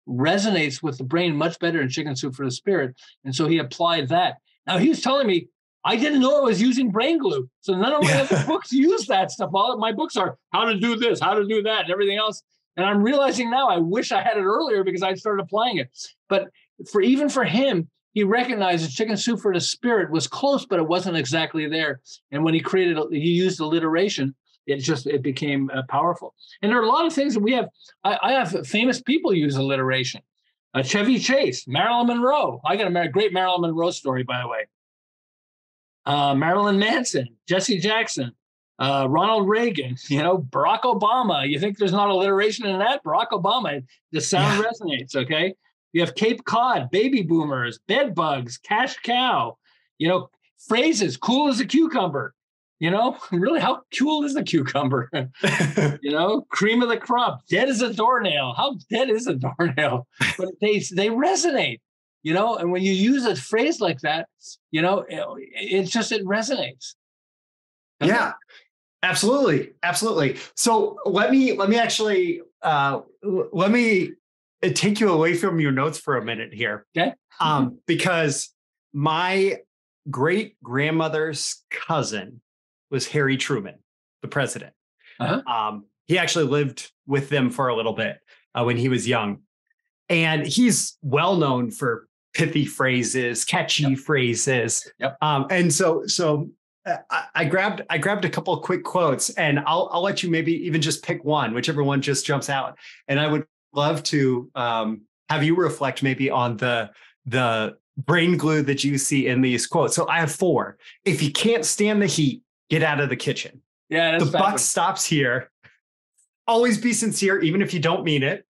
resonates with the brain much better than Chicken Soup for the Spirit. And so he applied that. Now, he was telling me, I didn't know I was using brain glue. So none of my yeah. other books use that stuff. All of my books are how to do this, how to do that, and everything else. And I'm realizing now I wish I had it earlier because I started applying it. But for even for him, he recognized that Chicken Soup for the Spirit was close, but it wasn't exactly there. And when he created, he used alliteration, it just, it became uh, powerful. And there are a lot of things that we have. I, I have famous people use alliteration. Uh, Chevy Chase, Marilyn Monroe. I got a great Marilyn Monroe story, by the way. Uh, Marilyn Manson, Jesse Jackson, uh, Ronald Reagan, you know, Barack Obama. You think there's not alliteration in that? Barack Obama, the sound yeah. resonates, okay? You have Cape Cod, baby boomers, bed bugs, cash cow, you know, phrases, cool as a cucumber. You know, really, how cool is the cucumber? You know, cream of the crop, dead as a doornail. How dead is a doornail? But they they resonate, you know, and when you use a phrase like that, you know, it, it's just, it resonates. Doesn't yeah, it? absolutely. Absolutely. So let me, let me actually, uh, let me take you away from your notes for a minute here. Okay. Um, because my great grandmother's cousin was Harry Truman, the president. Uh-huh. Um, he actually lived with them for a little bit uh, when he was young. And he's well known for pithy phrases, catchy yep. phrases. Yep. Um, and so so I, I grabbed I grabbed a couple of quick quotes, and I'll, I'll let you maybe even just pick one, whichever one just jumps out. And I would love to um, have you reflect maybe on the the brain glue that you see in these quotes. So I have four. If you can't stand the heat, get out of the kitchen. Yeah, that's the buck stops here. Always be sincere, even if you don't mean it.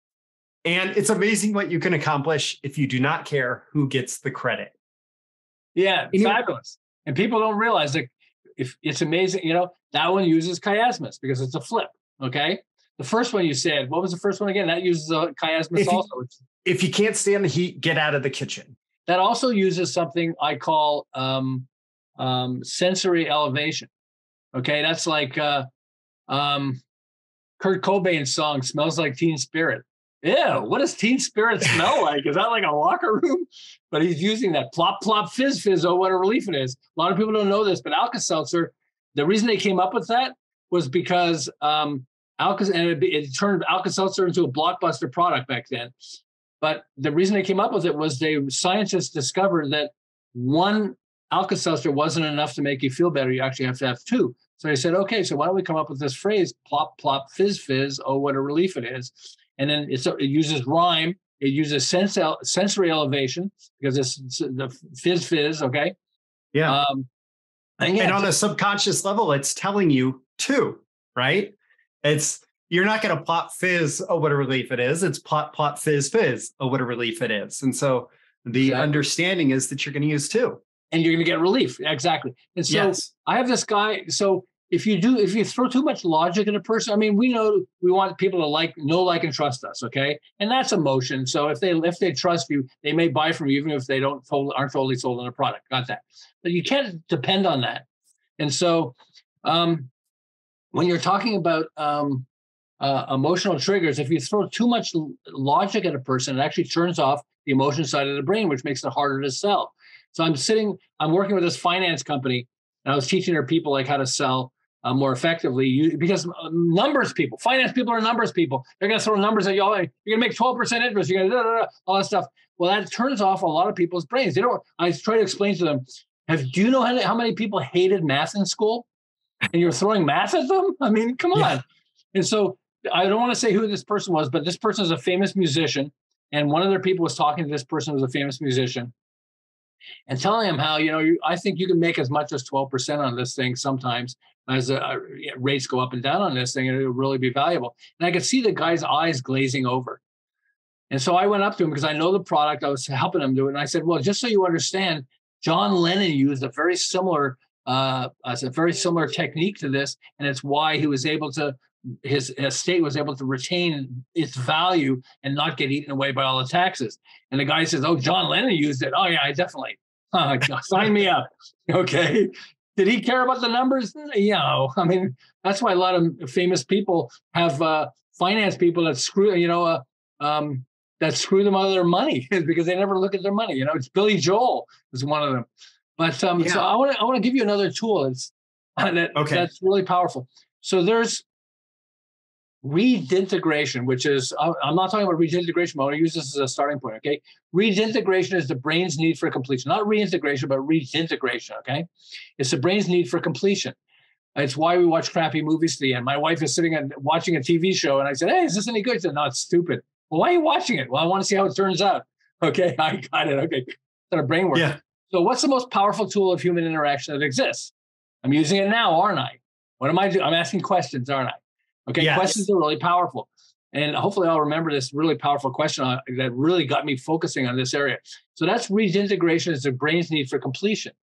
And it's amazing what you can accomplish if you do not care who gets the credit. Yeah, and fabulous. You know, and people don't realize that if it's amazing, you know, that one uses chiasmus because it's a flip. Okay. The first one you said, what was the first one again? That uses a chiasmus if also. You, if you can't stand the heat, get out of the kitchen. That also uses something I call um, um, sensory elevation. Okay, that's like, uh, Um, Kurt Cobain's song Smells Like Teen Spirit. Ew, what does teen spirit smell like? Is that like a locker room? But he's using that plop, plop, fizz, fizz. Oh, what a relief it is. A lot of people don't know this, but Alka-Seltzer, the reason they came up with that was because um, Alka, and it, it turned Alka-Seltzer into a blockbuster product back then. But the reason they came up with it was they scientists discovered that one Alka-Seltzer wasn't enough to make you feel better. You actually have to have two. So they said, okay, so why don't we come up with this phrase, plop, plop, fizz, fizz. Oh, what a relief it is. And then it's, it uses rhyme. It uses sense, sensory elevation because it's, it's the fizz fizz. Okay. Yeah. Um, and, yeah. and on a subconscious level, it's telling you too, right? It's, you're not going to plop fizz. Oh, what a relief it is. It's plop, plop, fizz, fizz. Oh, what a relief it is. And so the exactly. understanding is that you're going to use two. And you're going to get relief. Exactly. And so yes. I have this guy. So If you do, if you throw too much logic at a person, I mean, we know we want people to like, know, like, and trust us, okay? And that's emotion. So if they if they trust you, they may buy from you, even if they don't aren't totally sold on a product. Got that? But you can't depend on that. And so, um, when you're talking about um, uh, emotional triggers, if you throw too much logic at a person, it actually turns off the emotion side of the brain, which makes it harder to sell. So I'm sitting, I'm working with this finance company, and I was teaching her people like how to sell. Uh, more effectively, you, because numbers people, finance people are numbers people. They're going to throw numbers at you. All, you're going to make twelve percent interest. You're going to da, da, da, all that stuff. Well, that turns off a lot of people's brains. They don't. I try to explain to them, have, do you know how, how many people hated math in school? And you're throwing math at them? I mean, come on. Yeah. And so I don't want to say who this person was, but this person is a famous musician. And one of their people was talking to this person who was a famous musician and telling him how, you know, you, I think you can make as much as twelve percent on this thing sometimes. As uh, rates go up and down on this thing, and it would really be valuable. And I could see the guy's eyes glazing over. And so I went up to him because I know the product. I was helping him do it. And I said, well, just so you understand, John Lennon used a very similar uh, a very similar technique to this. And it's why he was able to, his estate was able to retain its value and not get eaten away by all the taxes. And the guy says, oh, John Lennon used it. Oh, yeah, I definitely. Huh, sign me up. Okay. Did he care about the numbers? Yeah. I mean, that's why a lot of famous people have uh, finance people that screw, you know, uh, um, that screw them out of their money because they never look at their money. You know, it's Billy Joel is one of them. But um, yeah. so I want to I want to give you another tool that's that, okay. that's really powerful. So there's redintegration, which is I'm not talking about redintegration. But I want to use this as a starting point. Okay, redintegration is the brain's need for completion, not reintegration, but redintegration. Okay, it's the brain's need for completion. It's why we watch crappy movies to the end. My wife is sitting and watching a T V show, and I said, "Hey, is this any good?" She said, "No, it's stupid." Well, why are you watching it? Well, I want to see how it turns out. Okay, I got it. Okay, that a brain work. Yeah. So, what's the most powerful tool of human interaction that exists? I'm using it now, aren't I? What am I doing? I'm asking questions, aren't I? Okay, yes. Questions are really powerful. And hopefully I'll remember this really powerful question on, that really got me focusing on this area. So that's redintegration is the brain's need for completion.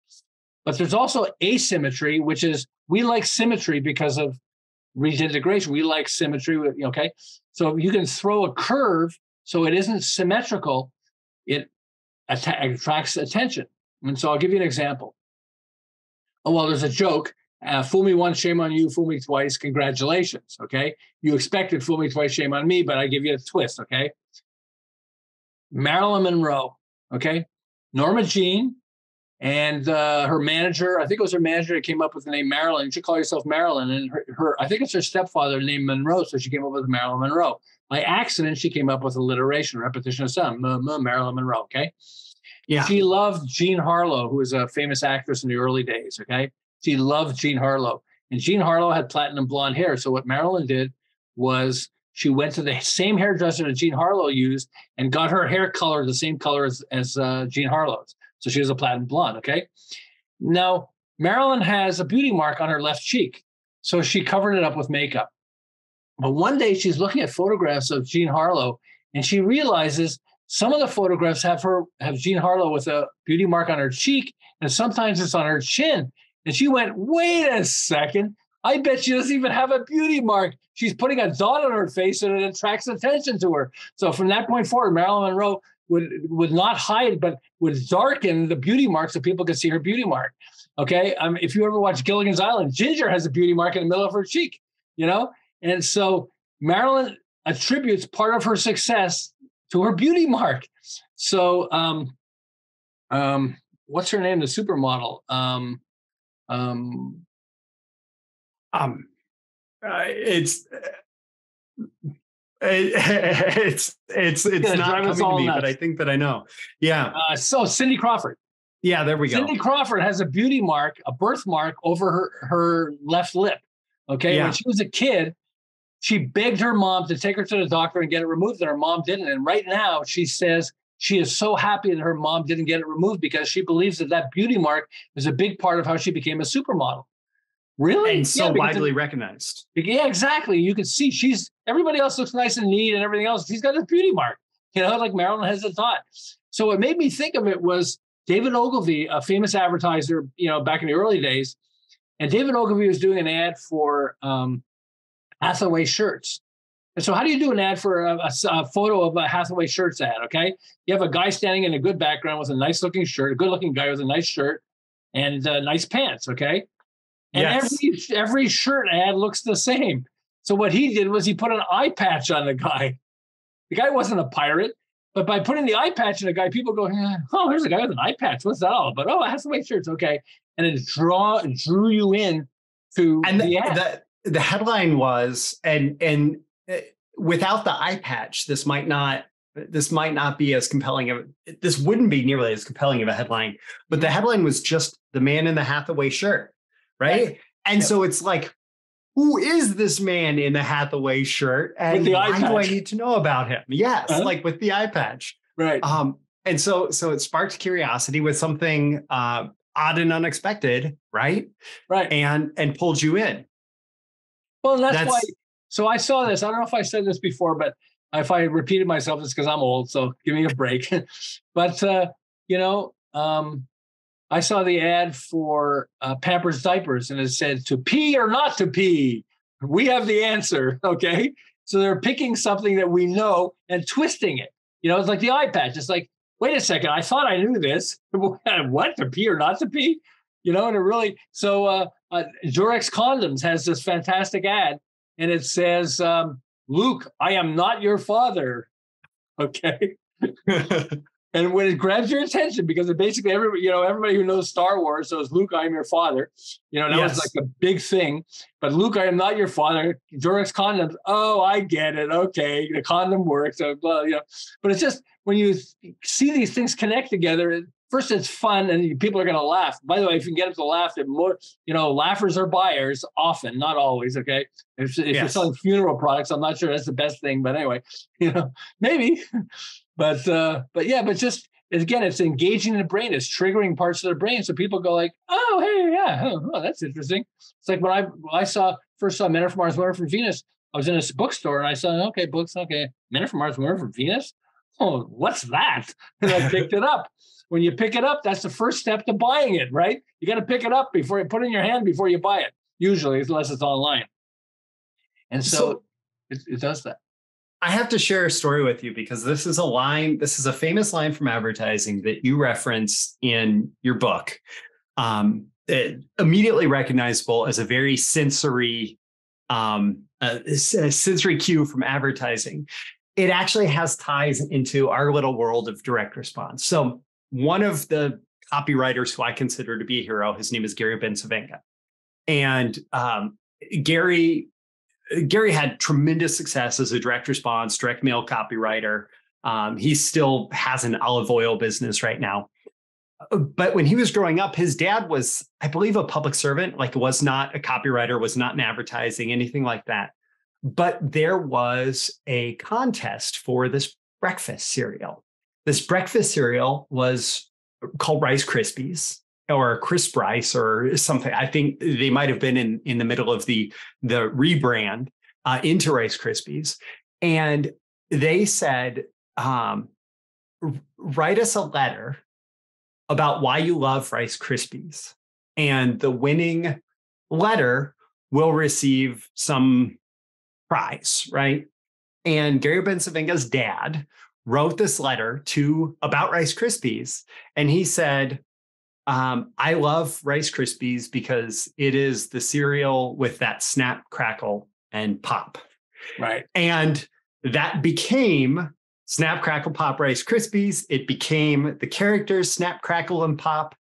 But there's also asymmetry, which is we like symmetry because of redintegration. We like symmetry, okay? So you can throw a curve so it isn't symmetrical. It att- attracts attention. And so I'll give you an example. Oh, well, there's a joke. Uh, fool me once, shame on you. Fool me twice, congratulations, okay? You expected fool me twice, shame on me, but I give you a twist, okay? Marilyn Monroe, okay? Norma Jean and uh, her manager, I think it was her manager that came up with the name Marilyn. You should call yourself Marilyn. And her, her I think it's her stepfather named Monroe, so she came up with Marilyn Monroe. By accident, she came up with alliteration, repetition of sound, Marilyn Monroe, okay? Yeah. She loved Jean Harlow, who was a famous actress in the early days, okay? She loved Jean Harlow. And Jean Harlow had platinum blonde hair. So what Marilyn did was she went to the same hairdresser that Jean Harlow used and got her hair color the same color as, as uh, Jean Harlow's. So she was a platinum blonde, okay? Now, Marilyn has a beauty mark on her left cheek. So she covered it up with makeup. But one day she's looking at photographs of Jean Harlow and she realizes some of the photographs have her have Jean Harlow with a beauty mark on her cheek and sometimes it's on her chin. And she went, wait a second, I bet she doesn't even have a beauty mark. She's putting a dot on her face and it attracts attention to her. So from that point forward, Marilyn Monroe would, would not hide, but would darken the beauty mark so people could see her beauty mark. Okay, um, if you ever watch Gilligan's Island, Ginger has a beauty mark in the middle of her cheek. you know? And so Marilyn attributes part of her success to her beauty mark. So um, um, what's her name, the supermodel? Um, um, um, uh, it's... Uh, it's it's it's not coming to me, nuts. But I think that I know. Yeah. Uh, so Cindy Crawford. Yeah, there we go. Cindy Crawford has a beauty mark, a birthmark over her her left lip. Okay, yeah. When she was a kid, she begged her mom to take her to the doctor and get it removed, and her mom didn't. And right now, she says she is so happy that her mom didn't get it removed because she believes that that beauty mark is a big part of how she became a supermodel. Really? And so yeah, widely it, recognized. Yeah, exactly. You can see she's, everybody else looks nice and neat and everything else. She's got this beauty mark, you know, like Marilyn has a thought. So what made me think of it was David Ogilvy, a famous advertiser, you know, back in the early days. And David Ogilvy was doing an ad for um, Hathaway shirts. And so how do you do an ad for a, a, a photo of a Hathaway shirts ad, okay? You have a guy standing in a good background with a nice looking shirt, a good looking guy with a nice shirt and uh, nice pants, okay? And yes. every every shirt ad looks the same. So what he did was he put an eye patch on the guy. The guy wasn't a pirate, but by putting the eye patch on the guy, people go, oh, here's a guy with an eye patch. What's that all about? Oh, it has some white shirts. Okay. And it draw, drew you in to and the, the ad. The, the headline was, and and without the eye patch, this might not this might not be as compelling. Of, this wouldn't be nearly as compelling of a headline. But the headline was just the man in the Hathaway shirt. Right. And yeah. so it's like, who is this man in the Hathaway shirt? And why do I need to know about him? Yes. Uh-huh. Like with the eye patch. Right. Um, and so so it sparked curiosity with something uh, odd and unexpected. Right. Right. And and pulled you in. Well, that's, that's why. So I saw this. I don't know if I said this before, but if I repeated myself, it's because I'm old. So give me a break. But, uh, you know, um, I saw the ad for uh, Pampers diapers, and it said to pee or not to pee. We have the answer, okay? So they're picking something that we know and twisting it. You know, it's like the eye patch. It's like, wait a second, I thought I knew this. What, to pee or not to pee? You know, and it really, so uh, uh, Durex Condoms has this fantastic ad, and it says, um, Luke, I am not your father, okay? And when it grabs your attention, because basically everybody, you know, everybody who knows Star Wars knows Luke, I am your father. You know, that yes. was like a big thing. But Luke, I am not your father. Durex condoms. Oh, I get it. Okay, the condom works. So, well, you know, but it's just when you see these things connect together. First, it's fun, and people are going to laugh. By the way, if you can get them to laugh, it more, you know, laughers are buyers often, not always. Okay, if, if yes. you're selling funeral products, I'm not sure that's the best thing. But anyway, you know, maybe. But, uh, but yeah, but just, again, it's engaging the brain. It's triggering parts of the brain. So people go like, oh, hey, yeah, oh, oh, that's interesting. It's like when I when I saw, first saw Men Are from Mars, Women Are from Venus, I was in a bookstore and I saw, okay, books, okay, Men Are from Mars, Women Are from Venus? Oh, what's that? And I picked it up. When you pick it up, that's the first step to buying it, right? You got to pick it up before you put it in your hand before you buy it, usually, unless it's online. And so, so it, it does that. I have to share a story with you because this is a line, this is a famous line from advertising that you reference in your book. Um, it, immediately recognizable as a very sensory, um, a, a sensory cue from advertising. It actually has ties into our little world of direct response. So one of the copywriters who I consider to be a hero, his name is Gary Bensavenga. And um, Gary... Gary had tremendous success as a direct response, direct mail copywriter. Um, he still has an olive oil business right now. But when he was growing up, his dad was, I believe, a public servant, like was not a copywriter, was not in advertising, anything like that. But there was a contest for this breakfast cereal. This breakfast cereal was called Rice Krispies. Or Crisp Rice or something. I think they might have been in, in the middle of the, the rebrand uh, into Rice Krispies. And they said, um, write us a letter about why you love Rice Krispies. And the winning letter will receive some prize, right? And Gary Bensavenga's dad wrote this letter to about Rice Krispies. And he said, Um, I love Rice Krispies because it is the cereal with that snap, crackle, and pop. Right. And that became Snap, Crackle, Pop Rice Krispies. It became the characters Snap, Crackle, and Pop.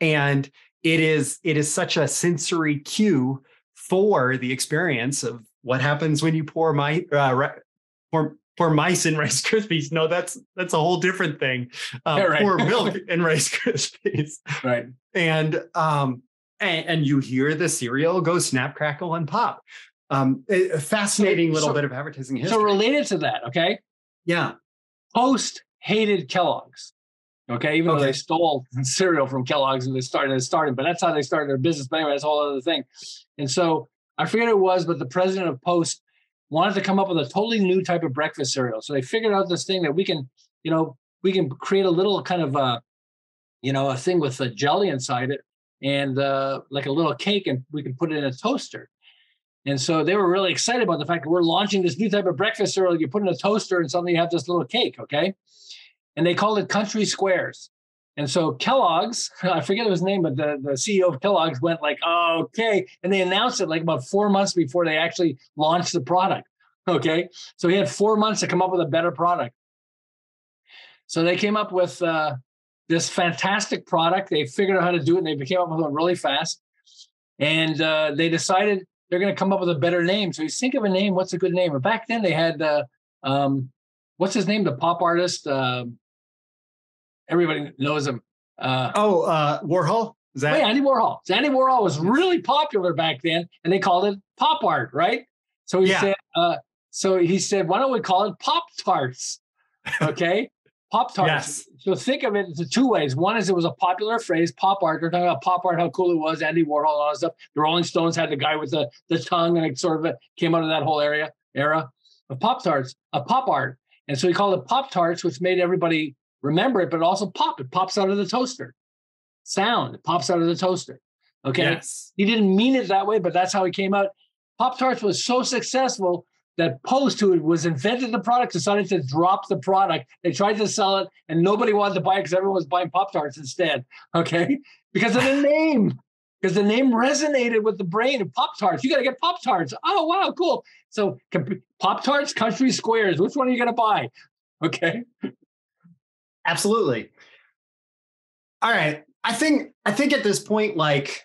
And it is, it is such a sensory cue for the experience of what happens when you pour my uh, pour, pour mice in Rice Krispies. No, that's that's a whole different thing. Um, yeah, right. Pour milk in Rice Krispies. Right. And um and, and you hear the cereal go snap, crackle, and pop. Um, a fascinating little so, bit of advertising history. So related to that, okay? Yeah. Post hated Kellogg's. Okay, even okay. though they stole cereal from Kellogg's and they started, it started, but that's how they started their business. But anyway, that's a whole other thing. And so I forget who it was, but the president of Post wanted to come up with a totally new type of breakfast cereal. So they figured out this thing that we can, you know, we can create a little kind of a, you know, a thing with a jelly inside it and uh, like a little cake, and we can put it in a toaster. And so they were really excited about the fact that we're launching this new type of breakfast cereal. You put in a toaster and suddenly you have this little cake, okay? And they called it Country Squares. And so Kellogg's, I forget his name, but the, the C E O of Kellogg's went like, oh, okay. And they announced it like about four months before they actually launched the product, okay? So he had four months to come up with a better product. So they came up with uh, this fantastic product. They figured out how to do it, and they came up with one really fast. And uh, they decided they're going to come up with a better name. So you think of a name, what's a good name? But back then they had, uh, um, what's his name, the pop artist? Uh, Everybody knows him. Uh, oh, uh, Warhol? Is that? Oh, yeah, Andy Warhol. So Andy Warhol was really popular back then, and they called it pop art, right? So he yeah. said, uh, "So he said, why don't we call it Pop Tarts?" Okay, Pop Tarts. Yes. So think of it in two ways. One is it was a popular phrase, pop art. They're talking about pop art, how cool it was. Andy Warhol, all that stuff. The Rolling Stones had the guy with the the tongue, and it sort of came out of that whole area era of Pop Tarts, a pop art. And so he called it Pop Tarts, which made everybody remember it, but also pop. It pops out of the toaster. Sound. It pops out of the toaster. Okay. Yes. He didn't mean it that way, but that's how it came out. Pop-Tarts was so successful that Post, who was invented the product, decided to drop the product. They tried to sell it, and nobody wanted to buy it because everyone was buying Pop-Tarts instead. Okay. Because of the name. Because the name resonated with the brain of Pop-Tarts. You got to get Pop-Tarts. Oh, wow. Cool. So Pop-Tarts, Country Squares. Which one are you going to buy? Okay. Absolutely. All right. I think, I think at this point, like,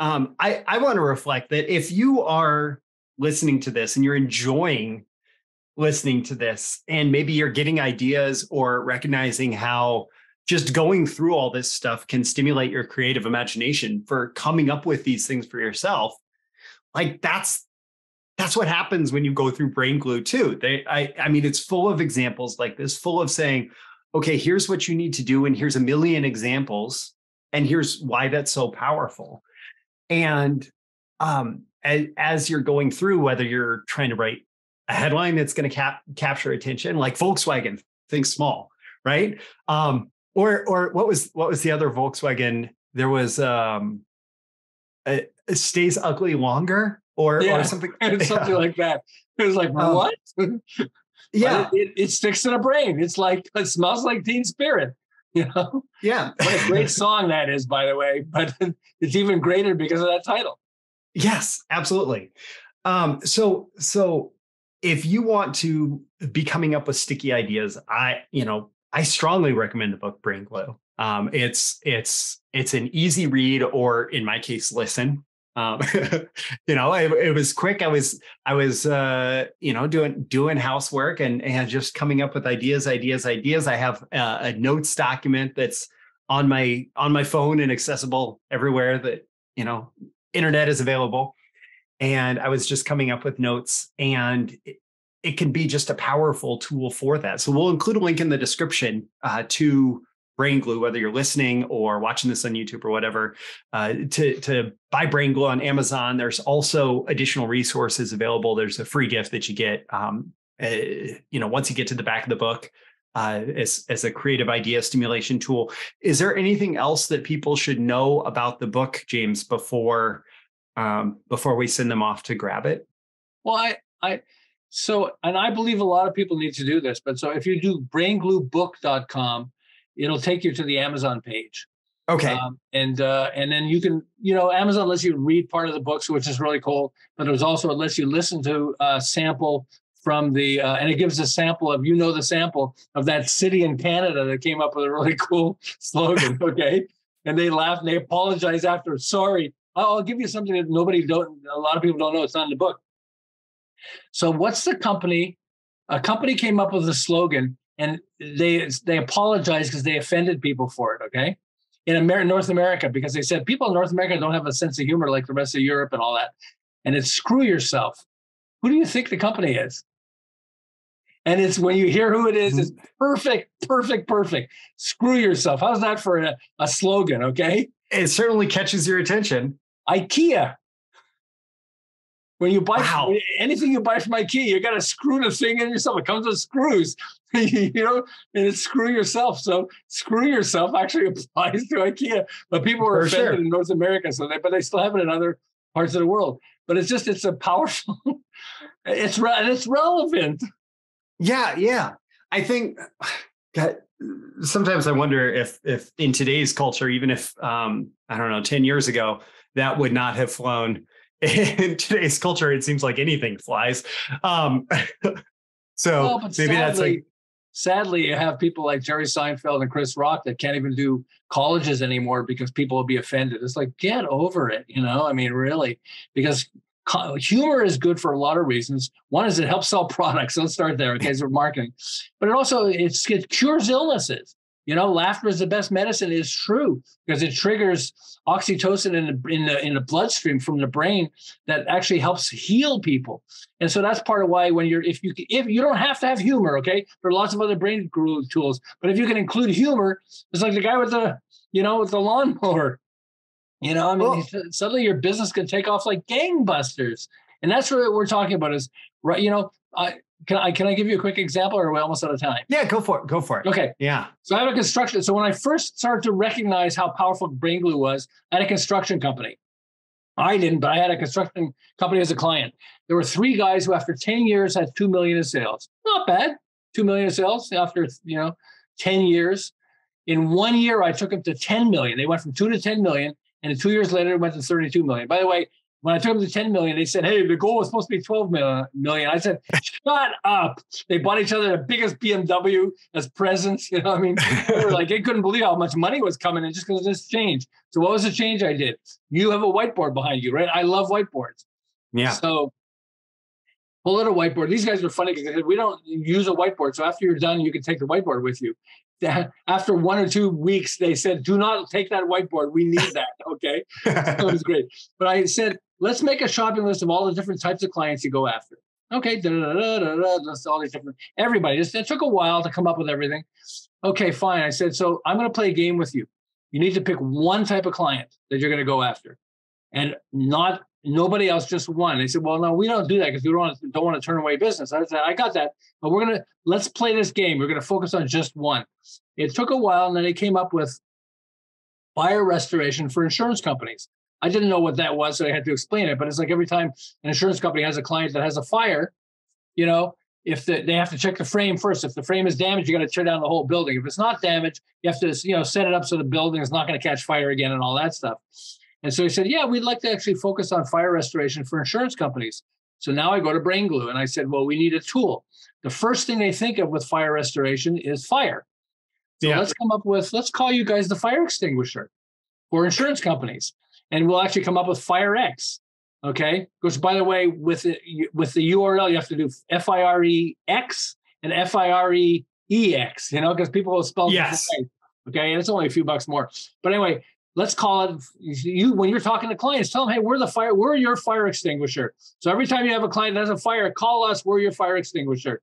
um, I, I want to reflect that if you are listening to this and you're enjoying listening to this, and maybe you're getting ideas or recognizing how just going through all this stuff can stimulate your creative imagination for coming up with these things for yourself, like that's, that's what happens when you go through Brain Glue too. They, I, I mean, it's full of examples like this, full of saying, okay, here's what you need to do, and here's a million examples, and here's why that's so powerful. And um, as, as you're going through, whether you're trying to write a headline that's going to cap- capture attention, like Volkswagen, think small, right? Um, or or what was what was the other Volkswagen? There was um, a, a stays ugly longer, or yeah, or something, something yeah. like that. It was like um, what? Yeah, it, it, it sticks in the brain. It's like, it smells like Teen Spirit, you know? Yeah. What a great song that is, by the way, but it's even greater because of that title. Yes, absolutely. Um, so, so if you want to be coming up with sticky ideas, I, you know, I strongly recommend the book Brain Glue. Um, it's, it's, it's an easy read, or in my case, listen. Um, you know, it, it was quick. I was, I was, uh, you know, doing, doing housework and, and just coming up with ideas, ideas, ideas. I have a, a notes document that's on my, on my phone and accessible everywhere that, you know, internet is available. And I was just coming up with notes, and it, it can be just a powerful tool for that. So we'll include a link in the description uh, to Brain Glue, whether you're listening or watching this on YouTube or whatever, uh, to, to buy Brain Glue on Amazon. There's also additional resources available. There's a free gift that you get, um, uh, you know, once you get to the back of the book, uh, as, as a creative idea stimulation tool. Is there anything else that people should know about the book, James, before, um, before we send them off to grab it? Well, I, I, so, and I believe a lot of people need to do this, but so if you do brain glue book dot com, it'll take you to the Amazon page. Okay. Um, and uh, and then you can, you know, Amazon lets you read part of the books, which is really cool. But it was also, it lets you listen to a sample from the, uh, and it gives a sample of, you know, the sample of that city in Canada that came up with a really cool slogan. Okay. And they laughed and they apologized after. Sorry, I'll give you something that nobody don't, a lot of people don't know. It's not in the book. So what's the company? A company came up with a slogan and they they apologized because they offended people for it, okay? In Amer- North America, because they said people in North America don't have a sense of humor like the rest of Europe and all that. And it's screw yourself. Who do you think the company is? And it's when you hear who it is, it's perfect, perfect, perfect. Screw yourself. How's that for a, a slogan, okay? It certainly catches your attention. IKEA. When you buy wow. from, anything you buy from IKEA, you got to screw the thing in yourself. It comes with screws, you know, and it's screw yourself. So screw yourself actually applies to IKEA, but people were offended sure. in North America, so they, but they still have it in other parts of the world. But it's just, it's a powerful, it's and it's relevant. Yeah, yeah. I think God, sometimes I wonder if if in today's culture, even if um, I don't know, ten years ago, that would not have flown. In today's culture, it seems like anything flies. Um, so well, maybe sadly, that's like. Sadly, you have people like Jerry Seinfeld and Chris Rock that can't even do colleges anymore because people will be offended. It's like, get over it. You know, I mean, really, because humor is good for a lot of reasons. One is it helps sell products. Let's start there. Okay, so marketing, but it also it's, it cures illnesses. You know, laughter is the best medicine is true because it triggers oxytocin in the, in the in the bloodstream from the brain that actually helps heal people. And so that's part of why when you're if you if you don't have to have humor, okay, there are lots of other brain glue tools, but if you can include humor, it's like the guy with the you know with the lawnmower. You know, I mean, oh. suddenly your business can take off like gangbusters, and that's what we're talking about. Is right, you know, I. Can I can I give you a quick example, or are we almost out of time? Yeah, go for it. Go for it. Okay. Yeah. So I had a construction. So when I first started to recognize how powerful Brain Glue was, I had a construction company. I didn't, but I had a construction company as a client. There were three guys who, after ten years, had two million in sales. Not bad. Two million in sales after you know ten years. In one year, I took them to ten million. They went from two to ten million, and two years later, it went to thirty-two million. By the way. When I took them to ten million, they said, hey, the goal was supposed to be twelve million. I said, shut up. They bought each other the biggest B M W as presents. You know what I mean? They were like, they couldn't believe how much money was coming in just because of this change. So what was the change I did? You have a whiteboard behind you, right? I love whiteboards. Yeah. So pull out a whiteboard. These guys were funny because they said, we don't use a whiteboard. So after you're done, you can take the whiteboard with you. After one or two weeks, they said, do not take that whiteboard. We need that. Okay. That was great. But I said, let's make a shopping list of all the different types of clients you go after. Okay. Da, da, da, da, da, that's all these different, everybody. Just, it took a while to come up with everything. Okay, fine. I said, so I'm going to play a game with you. You need to pick one type of client that you're going to go after and not nobody else, just one. They said, well, no, we don't do that because we don't want to, don't want to turn away business. I said, I got that, but we're going to, let's play this game. We're going to focus on just one. It took a while. And then they came up with fire restoration for insurance companies. I didn't know what that was, so I had to explain it. But it's like every time an insurance company has a client that has a fire, you know, if the, they have to check the frame first. If the frame is damaged, you got to tear down the whole building. If it's not damaged, you have to, you know, set it up so the building is not going to catch fire again and all that stuff. And so he said, yeah, we'd like to actually focus on fire restoration for insurance companies. So now I go to Brain Glue and I said, well, we need a tool. The first thing they think of with fire restoration is fire. So yeah. let's come up with, let's call you guys the fire extinguisher for insurance companies. And we'll actually come up with FireX, okay? Which, by the way, with the, with the U R L, you have to do F I R E X and F I R E E X, you know, because people will spell yes. it right, okay? And it's only a few bucks more. But anyway, let's call it, you when you're talking to clients, tell them, hey, we're the fire, we're your fire extinguisher. So every time you have a client that has a fire, call us, we're your fire extinguisher.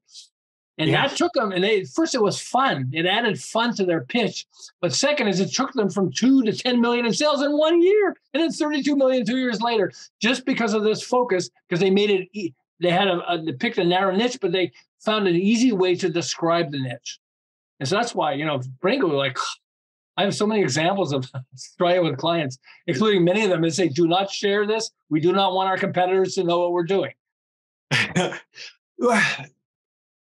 And yeah. that took them, and they first it was fun. It added fun to their pitch. But second is it took them from two to ten million in sales in one year, and then thirty-two million two years later, just because of this focus, because they made it, they had a, a, they picked a narrow niche, but they found an easy way to describe the niche. And so that's why, you know, Brain Glue, like, I have so many examples of trying with clients, including many of them that say, do not share this. We do not want our competitors to know what we're doing.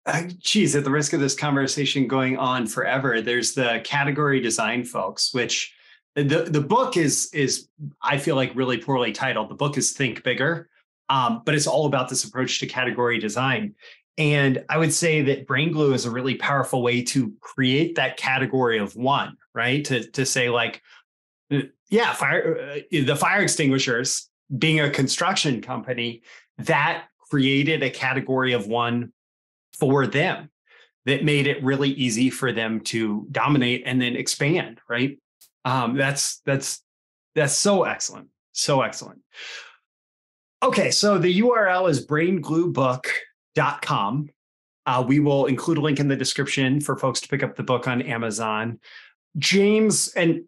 Uh, geez, at the risk of this conversation going on forever, there's the category design folks, which the the book is is I feel like really poorly titled. The book is Think Bigger, um, but it's all about this approach to category design. And I would say that Brain Glue is a really powerful way to create that category of one, right? To to say like, yeah, fire, the fire extinguishers, being a construction company, that created a category of one for them that made it really easy for them to dominate and then expand, right? Um, that's that's that's so excellent, so excellent. Okay, so the U R L is brain glue book dot com. Uh, we will include a link in the description for folks to pick up the book on Amazon. James, and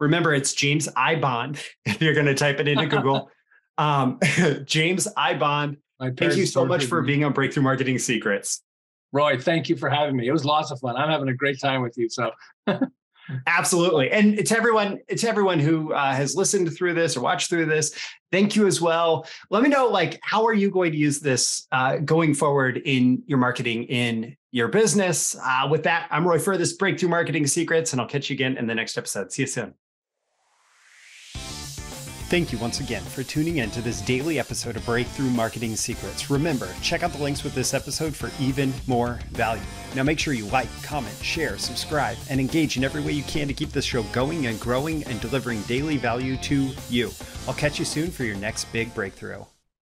remember, it's James I. Bond. If you're going to type it into Google, um, James I. Bond. Thank you so much for being on Breakthrough Marketing Secrets. Roy, thank you for having me. It was lots of fun. I'm having a great time with you. So, absolutely. And to everyone, to everyone who uh, has listened through this or watched through this, thank you as well. Let me know, like, how are you going to use this uh, going forward in your marketing, in your business? Uh, with that, I'm Roy Furthis, Breakthrough Marketing Secrets, and I'll catch you again in the next episode. See you soon. Thank you once again for tuning in to this daily episode of Breakthrough Marketing Secrets. Remember, check out the links with this episode for even more value. Now make sure you like, comment, share, subscribe, and engage in every way you can to keep this show going and growing and delivering daily value to you. I'll catch you soon for your next big breakthrough.